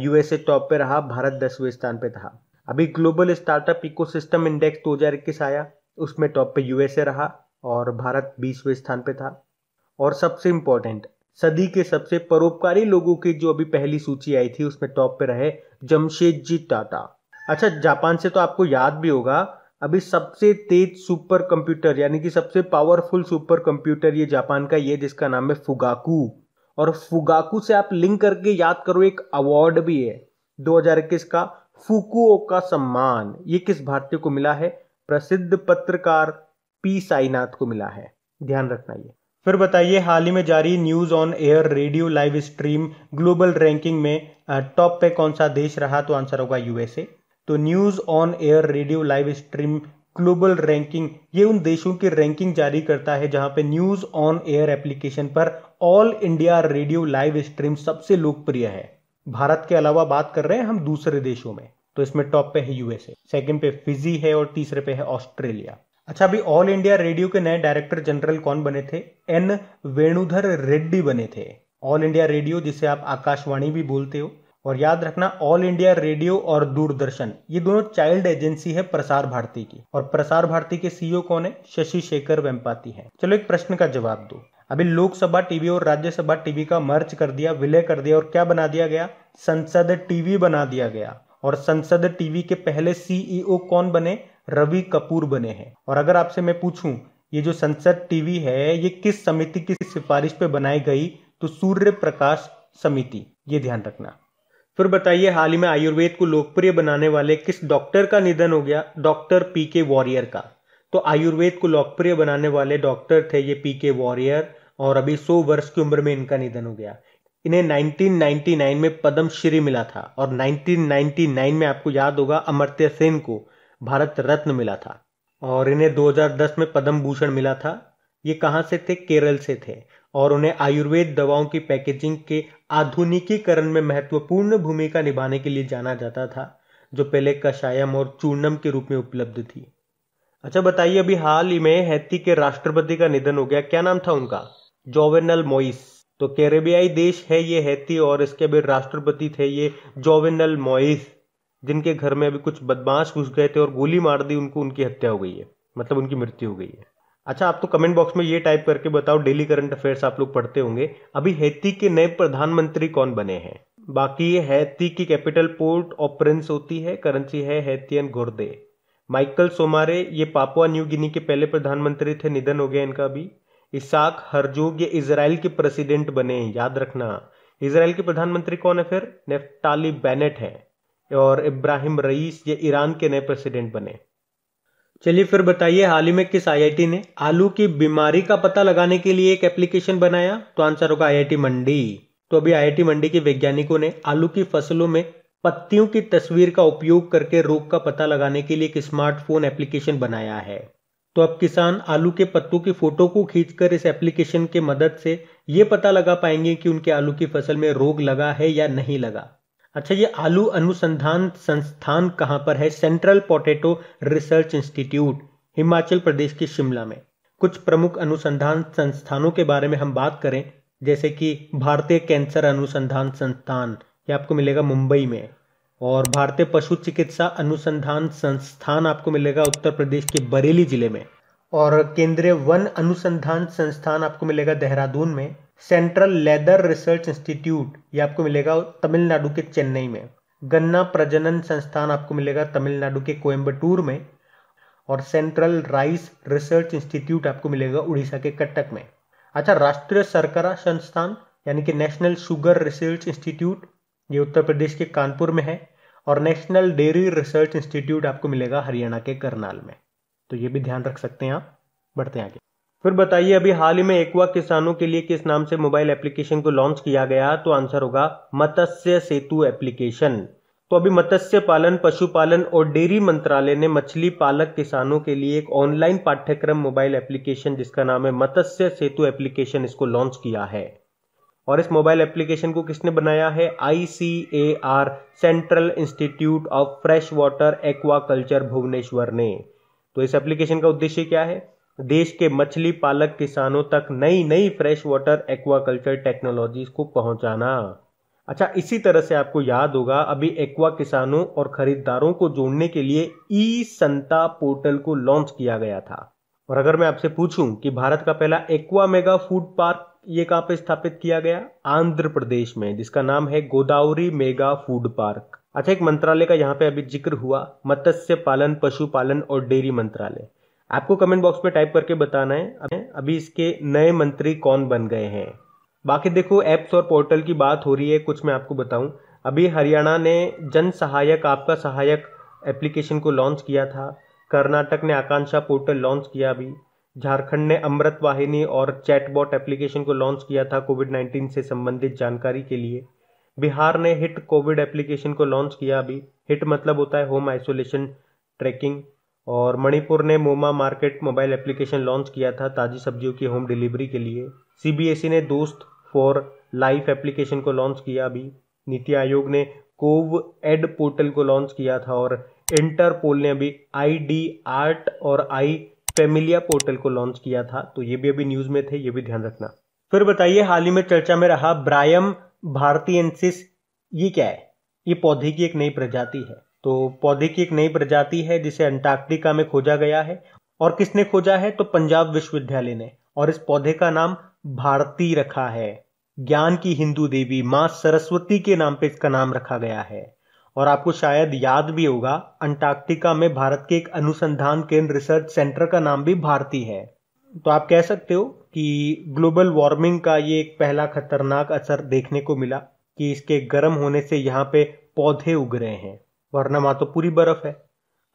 यूएसए टॉप पे रहा, भारत दसवें स्थान पे था। अभी ग्लोबल स्टार्टअप इकोसिस्टम इंडेक्स दो हज़ार इक्कीस आया उसमें टॉप पे यूएसए रहा और भारत बीसवें स्थान पे था। और सबसे इम्पोर्टेंट सदी के सबसे परोपकारी लोगों की जो अभी पहली सूची आई थी उसमें टॉप पे रहे जमशेद जी टाटा। अच्छा, जापान से तो आपको याद भी होगा, अभी सबसे तेज सुपर कंप्यूटर यानी कि सबसे पावरफुल सुपर कंप्यूटर ये जापान का ये जिसका नाम है फुगाकू, और फुगाकू से आप लिंक करके याद करो एक अवार्ड भी है दो हज़ार इक्कीस का फुकुओका सम्मान। ये किस भारतीय को मिला है? प्रसिद्ध पत्रकार पी साईनाथ को मिला है, ध्यान रखना ये। फिर बताइए हाल ही में जारी news on air radio live stream global ranking में टॉप पे कौन सा देश रहा, तो आंसर होगा यूएसए। तो news on air radio live stream global ranking ये उन देशों की रैंकिंग जारी करता है जहां पे न्यूज़ ऑन एयर एप्लीकेशन पर all India radio live stream सबसे लोकप्रिय है। भारत के अलावा बात कर रहे हैं हम दूसरे देशों में, तो इसमें टॉप पे है यूएसए, सेकंड पे फिजी है और तीसरे पे है ऑस्ट्रेलिया। अच्छा, अभी ऑल इंडिया रेडियो के नए डायरेक्टर जनरल कौन बने थे? एन वेणुधर रेड्डी बने थे। ऑल इंडिया रेडियो जिसे आप आकाशवाणी भी बोलते हो, और याद रखना ऑल इंडिया रेडियो और दूरदर्शन ये दोनों चाइल्ड एजेंसी है प्रसार भारती की, और प्रसार भारती के सीईओ कौन है? शशि शेखर वेम्पाती है। चलो एक प्रश्न का जवाब दो। अभी लोकसभा टीवी और राज्यसभा टीवी का मर्ज कर दिया, विलय कर दिया, और क्या बना दिया गया? संसद टीवी बना दिया गया। और संसद टीवी के पहले सीईओ कौन बने? रवि कपूर बने हैं। और अगर आपसे मैं पूछूं ये जो संसद टीवी है ये किस समिति की सिफारिश पे बनाई गई, तो सूर्य प्रकाश समिति, ये ध्यान रखना। फिर बताइए हाल ही में आयुर्वेद को लोकप्रिय बनाने वाले किस डॉक्टर का निधन हो गया? डॉक्टर पी के वॉरियर का। तो आयुर्वेद को लोकप्रिय बनाने वाले डॉक्टर थे ये पी के वॉरियर, और अभी सौ वर्ष की उम्र में इनका निधन हो गया। इन्हें नाइनटीन निन्यानवे में पद्मश्री मिला था, और नाइनटीन निन्यानवे में आपको याद होगा अमर्त्य सेन को भारत रत्न मिला था, और इन्हें दो हज़ार दस में पद्म भूषण मिला था। ये कहाँ से थे? केरल से थे, और उन्हें आयुर्वेद दवाओं की पैकेजिंग के आधुनिकीकरण में महत्वपूर्ण भूमिका निभाने के लिए जाना जाता था, जो पहले कषायम और चूर्णम के रूप में उपलब्ध थी। अच्छा बताइए, अभी हाल ही में हैती के राष्ट्रपति का निधन हो गया, क्या नाम था उनका? Jovenel Moise. तो कैरेबियाई देश है ये हैती, और इसके अभी राष्ट्रपति थे ये जोवेनल मोइस, जिनके घर में अभी कुछ बदमाश घुस गए थे और गोली मार दी उनको, उनकी हत्या हो गई है, मतलब उनकी मृत्यु हो गई है। अच्छा, आप तो कमेंट बॉक्स में ये टाइप करके बताओ, डेली करंट अफेयर्स आप लोग पढ़ते होंगे। अभी हैती के नए प्रधानमंत्री कौन बने हैं? बाकी हैती की कैपिटल पोर्ट ऑफ प्रिंस होती है, करेंसी है हैतियन घोरदे। माइकल सोमारे ये पापुआ न्यू गिनी के पहले प्रधानमंत्री थे, निधन हो गया इनका भी। इसाक हरजोग ये इसराइल के प्रेसिडेंट बने, याद रखना। इसराइल के प्रधानमंत्री कौन है फिर? नेफ्ताली बेनेट है। और इब्राहिम रईस ये ईरान के नए प्रेसिडेंट बने। चलिए फिर बताइए हाल ही में किस आईआईटी ने आलू की बीमारी का पता लगाने के लिए एक एप्लीकेशन बनाया, तो आंसर होगा आईआईटी मंडी। तो अभी आईआईटी मंडी के वैज्ञानिकों ने आलू की फसलों में पत्तियों की तस्वीर का उपयोग करके रोग का पता लगाने के लिए एक स्मार्टफोन एप्लीकेशन बनाया है। तो अब किसान आलू के पत्तों की फोटो को खींचकर इस एप्लीकेशन की मदद से ये पता लगा पाएंगे कि उनके आलू की फसल में रोग लगा है या नहीं लगा। अच्छा, ये आलू अनुसंधान संस्थान कहाँ पर है? Central potato research institute, Himachal Pradesh के शिमला में। कुछ प्रमुख अनुसंधान संस्थानों के बारे में हम बात करें, जैसे कि भारतीय कैंसर अनुसंधान संस्थान, ये आपको मिलेगा मुंबई में, और भारतीय पशु चिकित्सा अनुसंधान संस्थान आपको मिलेगा उत्तर प्रदेश के बरेली जिले में, और केंद्रीय वन अनुसंधान संस्थान आपको मिलेगा देहरादून में। सेंट्रल लेदर रिसर्च इंस्टीट्यूट ये आपको मिलेगा तमिलनाडु के चेन्नई में। गन्ना प्रजनन संस्थान आपको मिलेगा तमिलनाडु के कोयम्बटूर में, और सेंट्रल राइस रिसर्च इंस्टीट्यूट आपको मिलेगा उड़ीसा के कटक में। अच्छा, राष्ट्रीय शर्करा संस्थान यानी कि नेशनल शुगर रिसर्च इंस्टीट्यूट ये उत्तर प्रदेश के कानपुर में है, और नेशनल डेयरी रिसर्च इंस्टीट्यूट आपको मिलेगा हरियाणा के करनाल में। तो ये भी ध्यान रख सकते हैं आप। बढ़ते हैं आगे, फिर बताइए अभी हाल ही में एक्वा किसानों के लिए किस नाम से मोबाइल एप्लीकेशन को लॉन्च किया गया, तो आंसर होगा मत्स्य सेतु एप्लीकेशन। तो अभी मत्स्य पालन, पशुपालन और डेयरी मंत्रालय ने मछली पालक किसानों के लिए एक ऑनलाइन पाठ्यक्रम मोबाइल एप्लीकेशन जिसका नाम है मत्स्य सेतु एप्लीकेशन, इसको लॉन्च किया है। और इस मोबाइल एप्लीकेशन को किसने बनाया है? I C A R Central institute of fresh water aqua culture Bhubaneswar ने। तो इस एप्लीकेशन का उद्देश्य क्या है? देश के मछली पालक किसानों तक नई नई फ्रेश वाटर एक्वाकल्चर टेक्नोलॉजीज को पहुंचाना। अच्छा, इसी तरह से आपको याद होगा अभी एक्वा किसानों और खरीदारों को जोड़ने के लिए ई संता पोर्टल को लॉन्च किया गया था, और अगर मैं आपसे पूछूं कि भारत का पहला एक्वा मेगा फूड पार्क ये कहाँ पे स्थापित किया गया, आंध्र प्रदेश में, जिसका नाम है गोदावरी मेगा फूड पार्क। अच्छा, एक मंत्रालय का यहाँ पे अभी जिक्र हुआ, मत्स्य पालन, पशुपालन और डेयरी मंत्रालय। आपको कमेंट बॉक्स में टाइप करके बताना है अभी इसके नए मंत्री कौन बन गए हैं। बाकी देखो, एप्स और पोर्टल की बात हो रही है, कुछ मैं आपको बताऊं। अभी हरियाणा ने जन सहायक आपका सहायक एप्लीकेशन को लॉन्च किया था, कर्नाटक ने आकांक्षा पोर्टल लॉन्च किया अभी, झारखंड ने अमृत वाहिनी और चैटबॉट एप्लीकेशन को लॉन्च किया था कोविड नाइन्टीन से संबंधित जानकारी के लिए। बिहार ने हिट कोविड एप्लीकेशन को लॉन्च किया अभी, हिट मतलब होता है होम आइसोलेशन ट्रैकिंग। और मणिपुर ने Moma market mobile application launch किया था ताज़ी सब्जियों की होम डिलीवरी के लिए। सीबीएसई ने दोस्त फॉर लाइफ एप्लीकेशन को लॉन्च किया अभी। नीति आयोग ने कोव एड पोर्टल को लॉन्च किया था और इंटरपोल ने अभी आई डी आर्ट और आई फेमिलिया पोर्टल को लॉन्च किया था। तो ये भी अभी न्यूज़ में थे, ये भी ध्यान रखना। फिर बताइए, हाल ही में चर्चा में रहा ब्रायम भारतीएंसिस, ये क्या है? ये पौधे की एक नई प्रजाति है। तो पौधे की एक नई प्रजाति है जिसे अंटार्कटिका में खोजा गया है, और किसने खोजा है तो पंजाब विश्वविद्यालय ने, और इस पौधे का नाम भारती रखा है। ज्ञान की हिंदू देवी माँ सरस्वती के नाम पे इसका नाम रखा गया है। और आपको शायद याद भी होगा, अंटार्कटिका में भारत के एक अनुसंधान केंद्र रिसर्च सेंटर का नाम भी भारती है। तो आप कह सकते हो कि ग्लोबल वार्मिंग का ये एक पहला खतरनाक असर देखने को मिला कि इसके गर्म होने से यहाँ पे पौधे उग रहे हैं, वरना वहाँ तो पूरी बर्फ है।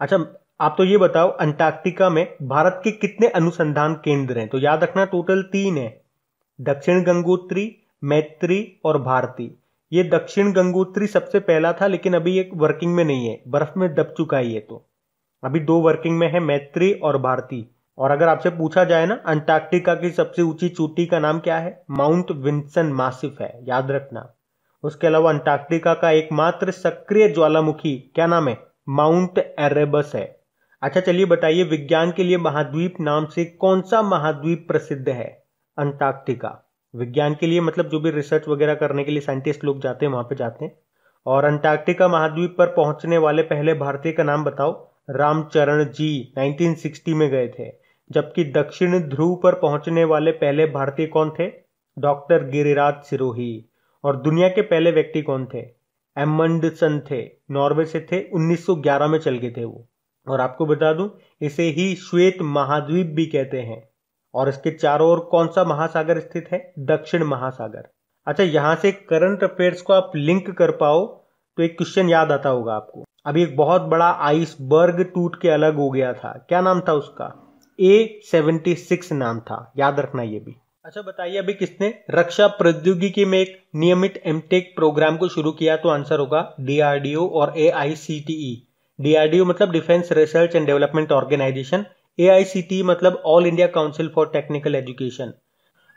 अच्छा, आप तो ये बताओ अंटार्कटिका में भारत के कितने अनुसंधान केंद्र हैं? तो याद रखना टोटल तीन है, दक्षिण गंगोत्री, मैत्री और भारती। ये दक्षिण गंगोत्री सबसे पहला था, लेकिन अभी ये वर्किंग में नहीं है, बर्फ में दब चुका ही है। तो अभी दो वर्किंग में है, मैत्री और भारती। और अगर आपसे पूछा जाए ना, अंटार्कटिका की सबसे ऊंची चोटी का नाम क्या है, माउंट विन्सन मासिफ है, याद रखना। उसके अलावा अंटार्कटिका का एकमात्र सक्रिय ज्वालामुखी क्या नाम है, माउंट एरेबस है। अच्छा चलिए बताइए, विज्ञान के लिए महाद्वीप नाम से कौन सा महाद्वीप प्रसिद्ध है? अंटार्कटिका। विज्ञान के लिए मतलब जो भी रिसर्च वगैरह करने के लिए साइंटिस्ट लोग जाते हैं, वहां पे जाते हैं। और अंटार्कटिका महाद्वीप पर पहुंचने वाले पहले भारतीय का नाम बताओ, रामचरण जी नाइनटीन सिक्सटी में गए थे। जबकि दक्षिण ध्रुव पर पहुंचने वाले पहले भारतीय कौन थे, डॉक्टर गिरिराज सिरोही। और दुनिया के पहले व्यक्ति कौन थे, एमंडसन थे, नॉर्वे से थे, उन्नीस सौ ग्यारह में चल गए थे वो। और आपको बता दूं, इसे ही श्वेत महाद्वीप भी कहते हैं। और इसके चारों ओर कौन सा महासागर स्थित है, दक्षिण महासागर। अच्छा, यहाँ से करंट अफेयर्स को आप लिंक कर पाओ तो एक क्वेश्चन याद आता होगा आपको। अभी एक बहुत बड़ा आइसबर्ग टूट के अलग हो गया था, क्या नाम था उसका, ए सेवेंटी सिक्स नाम था, याद रखना ये भी। अच्छा बताइए, अभी किसने रक्षा प्रौद्योगिकी में एक नियमित एमटेक प्रोग्राम को शुरू किया? तो आंसर होगा डीआरडीओ और A I C T E. DRDO मतलब defence research and development Organisation, A I C T E मतलब all India council for technical education.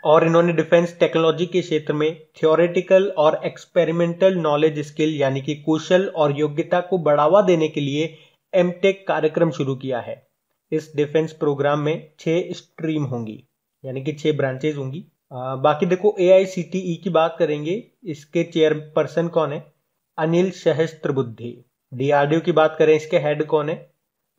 और इन्होंने डिफेंस टेक्नोलॉजी के क्षेत्र में थियोरेटिकल और एक्सपेरिमेंटल नॉलेज स्किल यानी कि कौशल और योग्यता को बढ़ावा देने के लिए एमटेक कार्यक्रम शुरू किया है। इस डिफेंस प्रोग्राम में छह स्ट्रीम होंगी यानी कि छह ब्रांचेज होंगी। आ, बाकी देखो ए आई सी टी ई की बात करेंगे, इसके चेयरपर्सन कौन है, अनिल सहस्त्रबुद्धे। डीआरडीओ की बात करें, इसके हेड कौन है,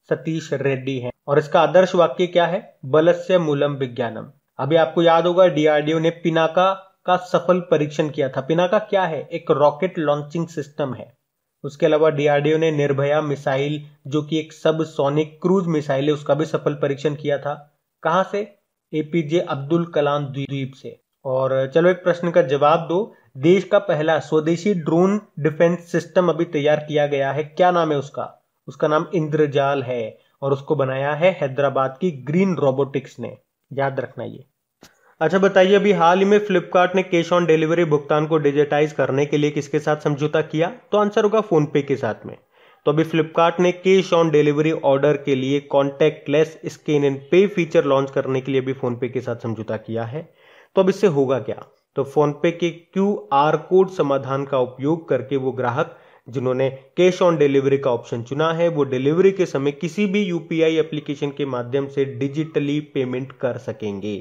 सतीश रेड्डी हैं। और इसका आदर्श वाक्य क्या है, बलस्य मूलम विज्ञानम। अभी आपको याद होगा डीआरडीओ ने पिनाका का सफल परीक्षण किया था। पिनाका क्या है, एक रॉकेट लॉन्चिंग सिस्टम है। उसके अलावा डीआरडीओ ने निर्भया मिसाइल जो कि एक सब सोनिक क्रूज मिसाइल है, उसका भी सफल परीक्षण किया था। कहाँ से, एपीजे अब्दुल कलाम द्वीप से। और चलो एक प्रश्न का जवाब दो, देश का पहला स्वदेशी ड्रोन डिफेंस सिस्टम अभी तैयार किया गया है, क्या नाम है उसका, उसका नाम इंद्रजाल है। और उसको बनाया है हैदराबाद की ग्रीन रोबोटिक्स ने, याद रखना ये। अच्छा बताइए, अभी हाल ही में फ्लिपकार्ट ने कैश ऑन डिलीवरी भुगतान को डिजिटाइज करने के लिए किसके साथ समझौता किया? तो आंसर होगा फोन पे के साथ में। तो अभी फ्लिपकार्ट ने कैश ऑन डिलीवरी ऑर्डर के लिए contactless scan and pay feature launch करने के लिए भी फोन पे के साथ समझौता किया है। तो अब इससे होगा क्या, तो फोन पे के क्यू आर कोड समाधान का उपयोग करके वो ग्राहक जिन्होंने कैश ऑन डिलीवरी का ऑप्शन चुना है, वो डिलीवरी के समय किसी भी यूपीआई एप्लीकेशन के माध्यम से डिजिटली पेमेंट कर सकेंगे।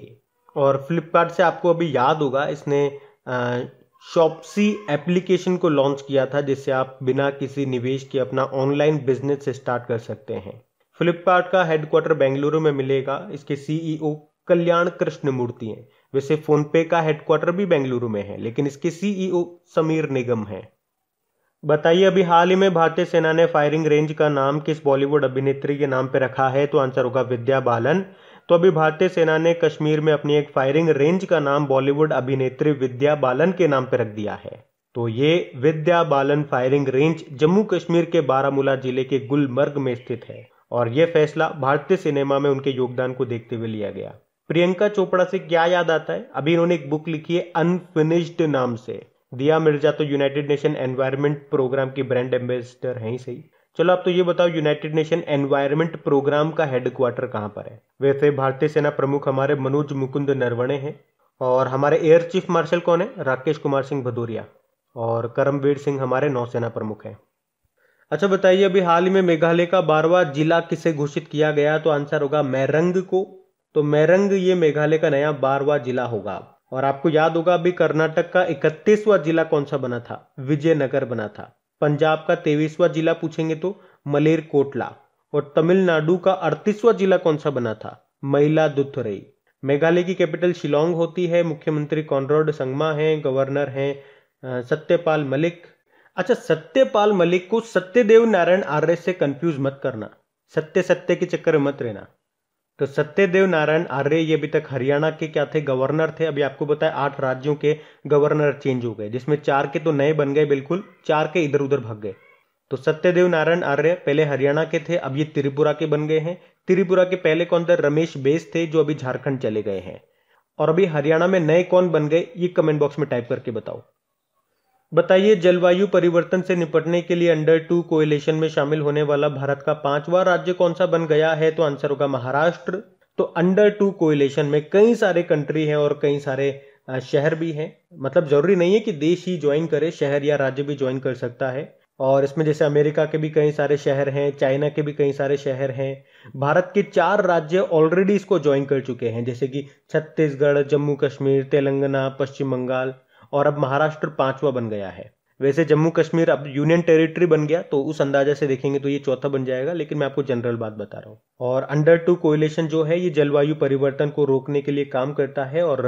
और फ्लिपकार्ट से आपको अभी याद होगा, इसने आ, शॉपसी एप्लीकेशन को लॉन्च किया था, जिससे आप बिना किसी निवेश के अपना ऑनलाइन बिजनेस स्टार्ट कर सकते हैं। फ्लिपकार्ट का हेडक्वार्टर बेंगलुरु में मिलेगा। इसके सीईओ कल्याण कृष्णमूर्ति हैं। वैसे फोनपे का हेडक्वार्टर भी बेंगलुरु में है, लेकिन इसके सीईओ समीर निगम हैं। बताइए, अभी हाल ही में भारतीय सेना ने फायरिंग रेंज का नाम किस बॉलीवुड अभिनेत्री के नाम पर रखा है? तो आंसर होगा विद्या बालन। तो अभी भारतीय सेना ने कश्मीर में अपनी एक फायरिंग रेंज का नाम बॉलीवुड अभिनेत्री विद्या बालन के नाम पर रख दिया है। तो ये विद्या बालन फायरिंग रेंज जम्मू कश्मीर के बारामूला जिले के गुलमर्ग में स्थित है और यह फैसला भारतीय सिनेमा में उनके योगदान को देखते हुए लिया गया। प्रियंका चोपड़ा से क्या याद आता है? अभी इन्होंने एक बुक लिखी है अनफिनिश्ड नाम से। दिया मिर्जा तो यूनाइटेड नेशन एनवायरनमेंट प्रोग्राम की ब्रांड एम्बेसडर हैं ही सही। चलो आप तो ये बताओ, यूनाइटेड नेशन एनवायरनमेंट प्रोग्राम का हेडक्वार्टर कहाँ पर है? वैसे भारतीय सेना प्रमुख हमारे मनोज मुकुंद नरवणे हैं और हमारे एयर चीफ मार्शल कौन है? राकेश कुमार सिंह भदौरिया। और करमवीर सिंह हमारे नौसेना प्रमुख हैं। अच्छा बताइए, अभी हाल ही में मेघालय का बारहवां जिला किसे घोषित किया गया? तो आंसर होगा मैरंग को। तो मैरंग ये मेघालय का नया बारहवां जिला होगा। और आपको याद होगा अभी कर्नाटक का इकतीसवां जिला कौन सा बना था? विजयनगर बना था। पंजाब का तेईसवां जिला पूछेंगे तो मलेरकोटला। और तमिलनाडु का अड़तीसवां जिला कौन सा बना था? मयिलादुथुरई। मेघालय की कैपिटल शिलोंग होती है। मुख्यमंत्री कॉनराड संगमा हैं। गवर्नर हैं सत्यपाल मलिक। अच्छा, सत्यपाल मलिक को सत्यदेव नारायण आर्य से कंफ्यूज मत करना, सत्य सत्य के चक्कर में मत रहना। तो सत्यदेव नारायण आर्य ये अभी तक हरियाणा के क्या थे? गवर्नर थे। अभी आपको बताया आठ राज्यों के गवर्नर चेंज हो गए, जिसमें चार के तो नए बन गए, बिल्कुल चार के इधर उधर भाग गए। तो सत्यदेव नारायण आर्य पहले हरियाणा के थे, अब ये त्रिपुरा के बन गए हैं। त्रिपुरा के पहले कौन थे? रमेश बैस थे, जो अभी झारखंड चले गए हैं। और अभी हरियाणा में नए कौन बन गए, ये कमेंट बॉक्स में टाइप करके बताओ। बताइए, जलवायु परिवर्तन से निपटने के लिए अंडर टू कोएलिशन में शामिल होने वाला भारत का पांचवा राज्य कौन सा बन गया है? तो आंसर होगा महाराष्ट्र। तो अंडर टू कोएलिशन में कई सारे कंट्री हैं और कई सारे शहर भी हैं। मतलब जरूरी नहीं है कि देश ही ज्वाइन करे, शहर या राज्य भी ज्वाइन कर सकता है। और इसमें जैसे अमेरिका के भी कई सारे शहर हैं, चाइना के भी कई सारे शहर हैं। भारत के चार राज्य ऑलरेडी इसको ज्वाइन कर चुके हैं, जैसे कि छत्तीसगढ़, जम्मू कश्मीर, तेलंगाना, पश्चिम बंगाल। और अब महाराष्ट्र पांचवा बन गया है। वैसे जम्मू कश्मीर अब यूनियन टेरिटरी बन गया, तो उस अंदाजे से देखेंगे तो ये चौथा बन जाएगा, लेकिन मैं आपको जनरल बात बता रहा हूँ। और अंडर टू कोएलिशन जो है, ये जलवायु परिवर्तन को रोकने के लिए काम करता है और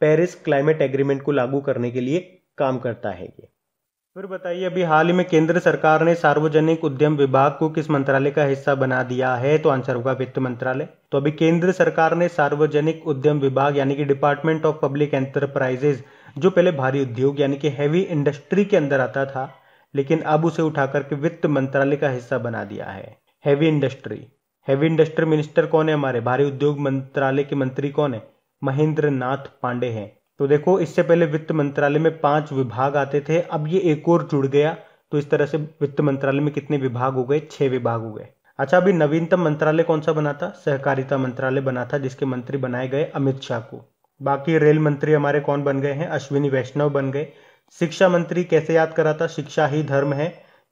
पेरिस क्लाइमेट एग्रीमेंट को लागू करने के लिए काम करता है ये। फिर बताइए, अभी हाल ही में केंद्र सरकार ने सार्वजनिक उद्यम विभाग को किस मंत्रालय का हिस्सा बना दिया है? तो आंसर होगा वित्त मंत्रालय। तो अभी केंद्र सरकार ने सार्वजनिक उद्यम विभाग यानी कि डिपार्टमेंट ऑफ पब्लिक एंटरप्राइजेज, जो पहले भारी उद्योग यानी कि हैवी इंडस्ट्री के अंदर आता था, लेकिन अब उसे उठा करके वित्त मंत्रालय का हिस्सा बना दिया है। Heavy industry, heavy industry minister कौन है? हमारे भारी उद्योग मंत्रालय के मंत्री कौन है? महेंद्र नाथ पांडे हैं। तो देखो, इससे पहले वित्त मंत्रालय में पांच विभाग आते थे, अब ये एक और जुड़ गया। तो इस तरह से वित्त मंत्रालय में कितने विभाग हो गए? छह विभाग हो गए। अच्छा, अभी नवीनतम मंत्रालय कौन सा बना था? सहकारिता मंत्रालय बना था, जिसके मंत्री बनाए गए अमित शाह को। बाकी रेल मंत्री हमारे कौन बन गए हैं? अश्विनी वैष्णव बन गए। शिक्षा मंत्री कैसे याद करा था? शिक्षा ही धर्म है,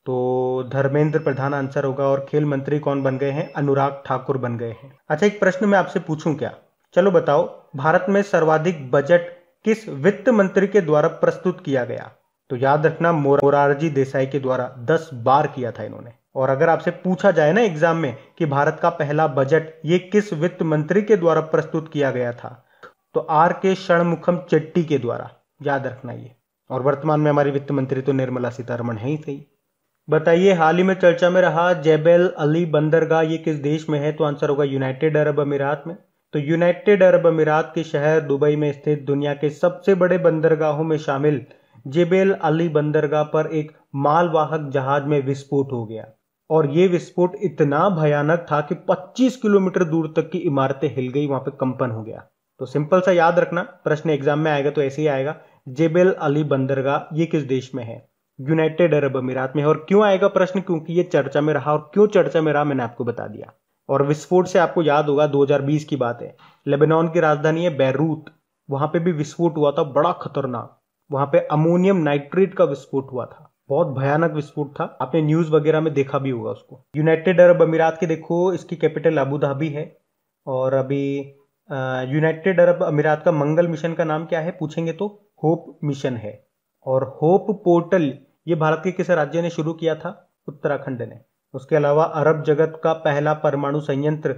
तो धर्मेंद्र प्रधान आंसर होगा। और खेल मंत्री कौन बन गए हैं? अनुराग ठाकुर बन गए हैं। अच्छा, एक प्रश्न मैं आपसे पूछूं क्या? चलो बताओ, भारत में सर्वाधिक बजट किस वित्त मंत्री के द्वारा प्रस्तुत किया गया? तो याद रखना, मोरारजी देसाई के द्वारा दस बार किया था इन्होंने। और अगर आपसे पूछा जाए ना एग्जाम में कि भारत का पहला बजट ये किस वित्त मंत्री के द्वारा प्रस्तुत किया गया था, तो आर के षणमुखम चेट्टी के द्वारा, याद रखना ये। और वर्तमान में हमारी वित्त मंत्री तो निर्मला सीतारमण है ही सही। बताइए, हाल ही में चर्चा में रहा जेबेल अली बंदरगाह, ये किस देश में है? तो आंसर होगा यूनाइटेड अरब अमीरात में। तो यूनाइटेड अरब अमीरात के शहर दुबई में स्थित दुनिया के सबसे बड़े बंदरगाहों में शामिल जेबेल अली बंदरगाह पर एक मालवाहक जहाज में विस्फोट हो गया। और ये विस्फोट इतना भयानक था कि पच्चीस किलोमीटर दूर तक की इमारतें हिल गई, वहां पर कंपन हो गया। तो सिंपल सा याद रखना, प्रश्न एग्जाम में आएगा तो ऐसे ही आएगा। जेबेल अली बंदरगाह ये किस देश में है? यूनाइटेड अरब अमीरात में है। और क्यों आएगा प्रश्न? क्योंकि ये चर्चा में रहा। और क्यों चर्चा में रहा, मैंने आपको बता दिया। और विस्फोट से आपको याद होगा दो हज़ार बीस की बात है। लेबनान की राजधानी है बेरूत, वहां पे भी विस्फोट हुआ था, बड़ा खतरनाक। वहां पे अमोनियम नाइट्रेट का विस्फोट हुआ था, बहुत भयानक विस्फोट था। आपने न्यूज वगैरह में देखा भी होगा उसको। यूनाइटेड अरब अमीरात के देखो, इसकी कैपिटल अबू धाबी है। और अभी यूनाइटेड अरब अमीरात का मंगल मिशन का नाम क्या है पूछेंगे तो होप मिशन है। और होप पोर्टल ये भारत के किस राज्य ने शुरू किया था? उत्तराखंड ने। उसके अलावा अरब जगत का पहला परमाणु संयंत्र,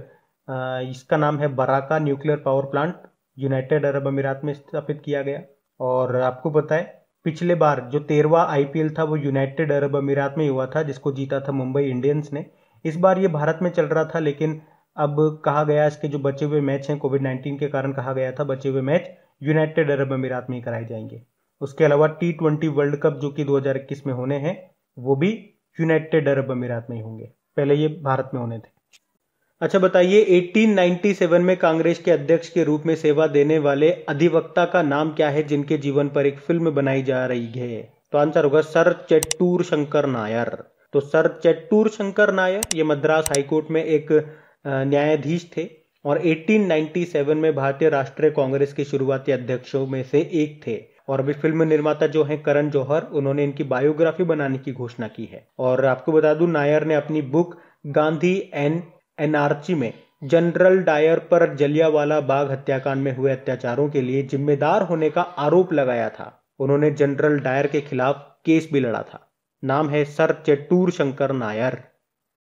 इसका नाम है Barakah nuclear power plant, United Arab Emirates में स्थापित किया गया। और आपको पता है पिछले बार जो तेरहवां आईपीएल था वो यूनाइटेड अरब अमीरात में हुआ था, जिसको जीता था मुंबई इंडियंस ने। इस बार ये भारत में चल रहा था, लेकिन अब कहा गया इसके जो बचे हुए मैच हैं कोविड नाइन्टीन के कारण, कहा गया था बचे हुए मैच यूनाइटेड अरब अमीरात में ही कराए जाएंगे। उसके अलावा टी ट्वेंटी वर्ल्ड कप जो कि दो हज़ार इक्कीस में होने हैं वो भी यूनाइटेड अरब अमीरात में ही होंगे, पहले ये भारत में होने थे। अच्छा बताइए, अठारह सौ सत्तानवे में कांग्रेस के अध्यक्ष के रूप में सेवा देने वाले अधिवक्ता का नाम क्या है जिनके जीवन पर एक फिल्म बनाई जा रही है? तो आंसर होगा सर चेट्टूर शंकर नायर। तो सर चेट्टूर शंकर नायर ये मद्रास हाईकोर्ट में एक न्यायाधीश थे और अठारह सौ सत्तानवे में भारतीय राष्ट्रीय कांग्रेस के शुरुआती अध्यक्षों में से एक थे। और अभी फिल्म निर्माता जो हैं करण जौहर, उन्होंने इनकी बायोग्राफी बनाने की घोषणा की है। और आपको बता दूं, नायर ने अपनी बुक गांधी एंड एनार्ची में जनरल डायर पर जलियावाला बाग हत्याकांड में हुए अत्याचारों के लिए जिम्मेदार होने का आरोप लगाया था। उन्होंने जनरल डायर के खिलाफ केस भी लड़ा था। नाम है सर चेट्टूर शंकर नायर।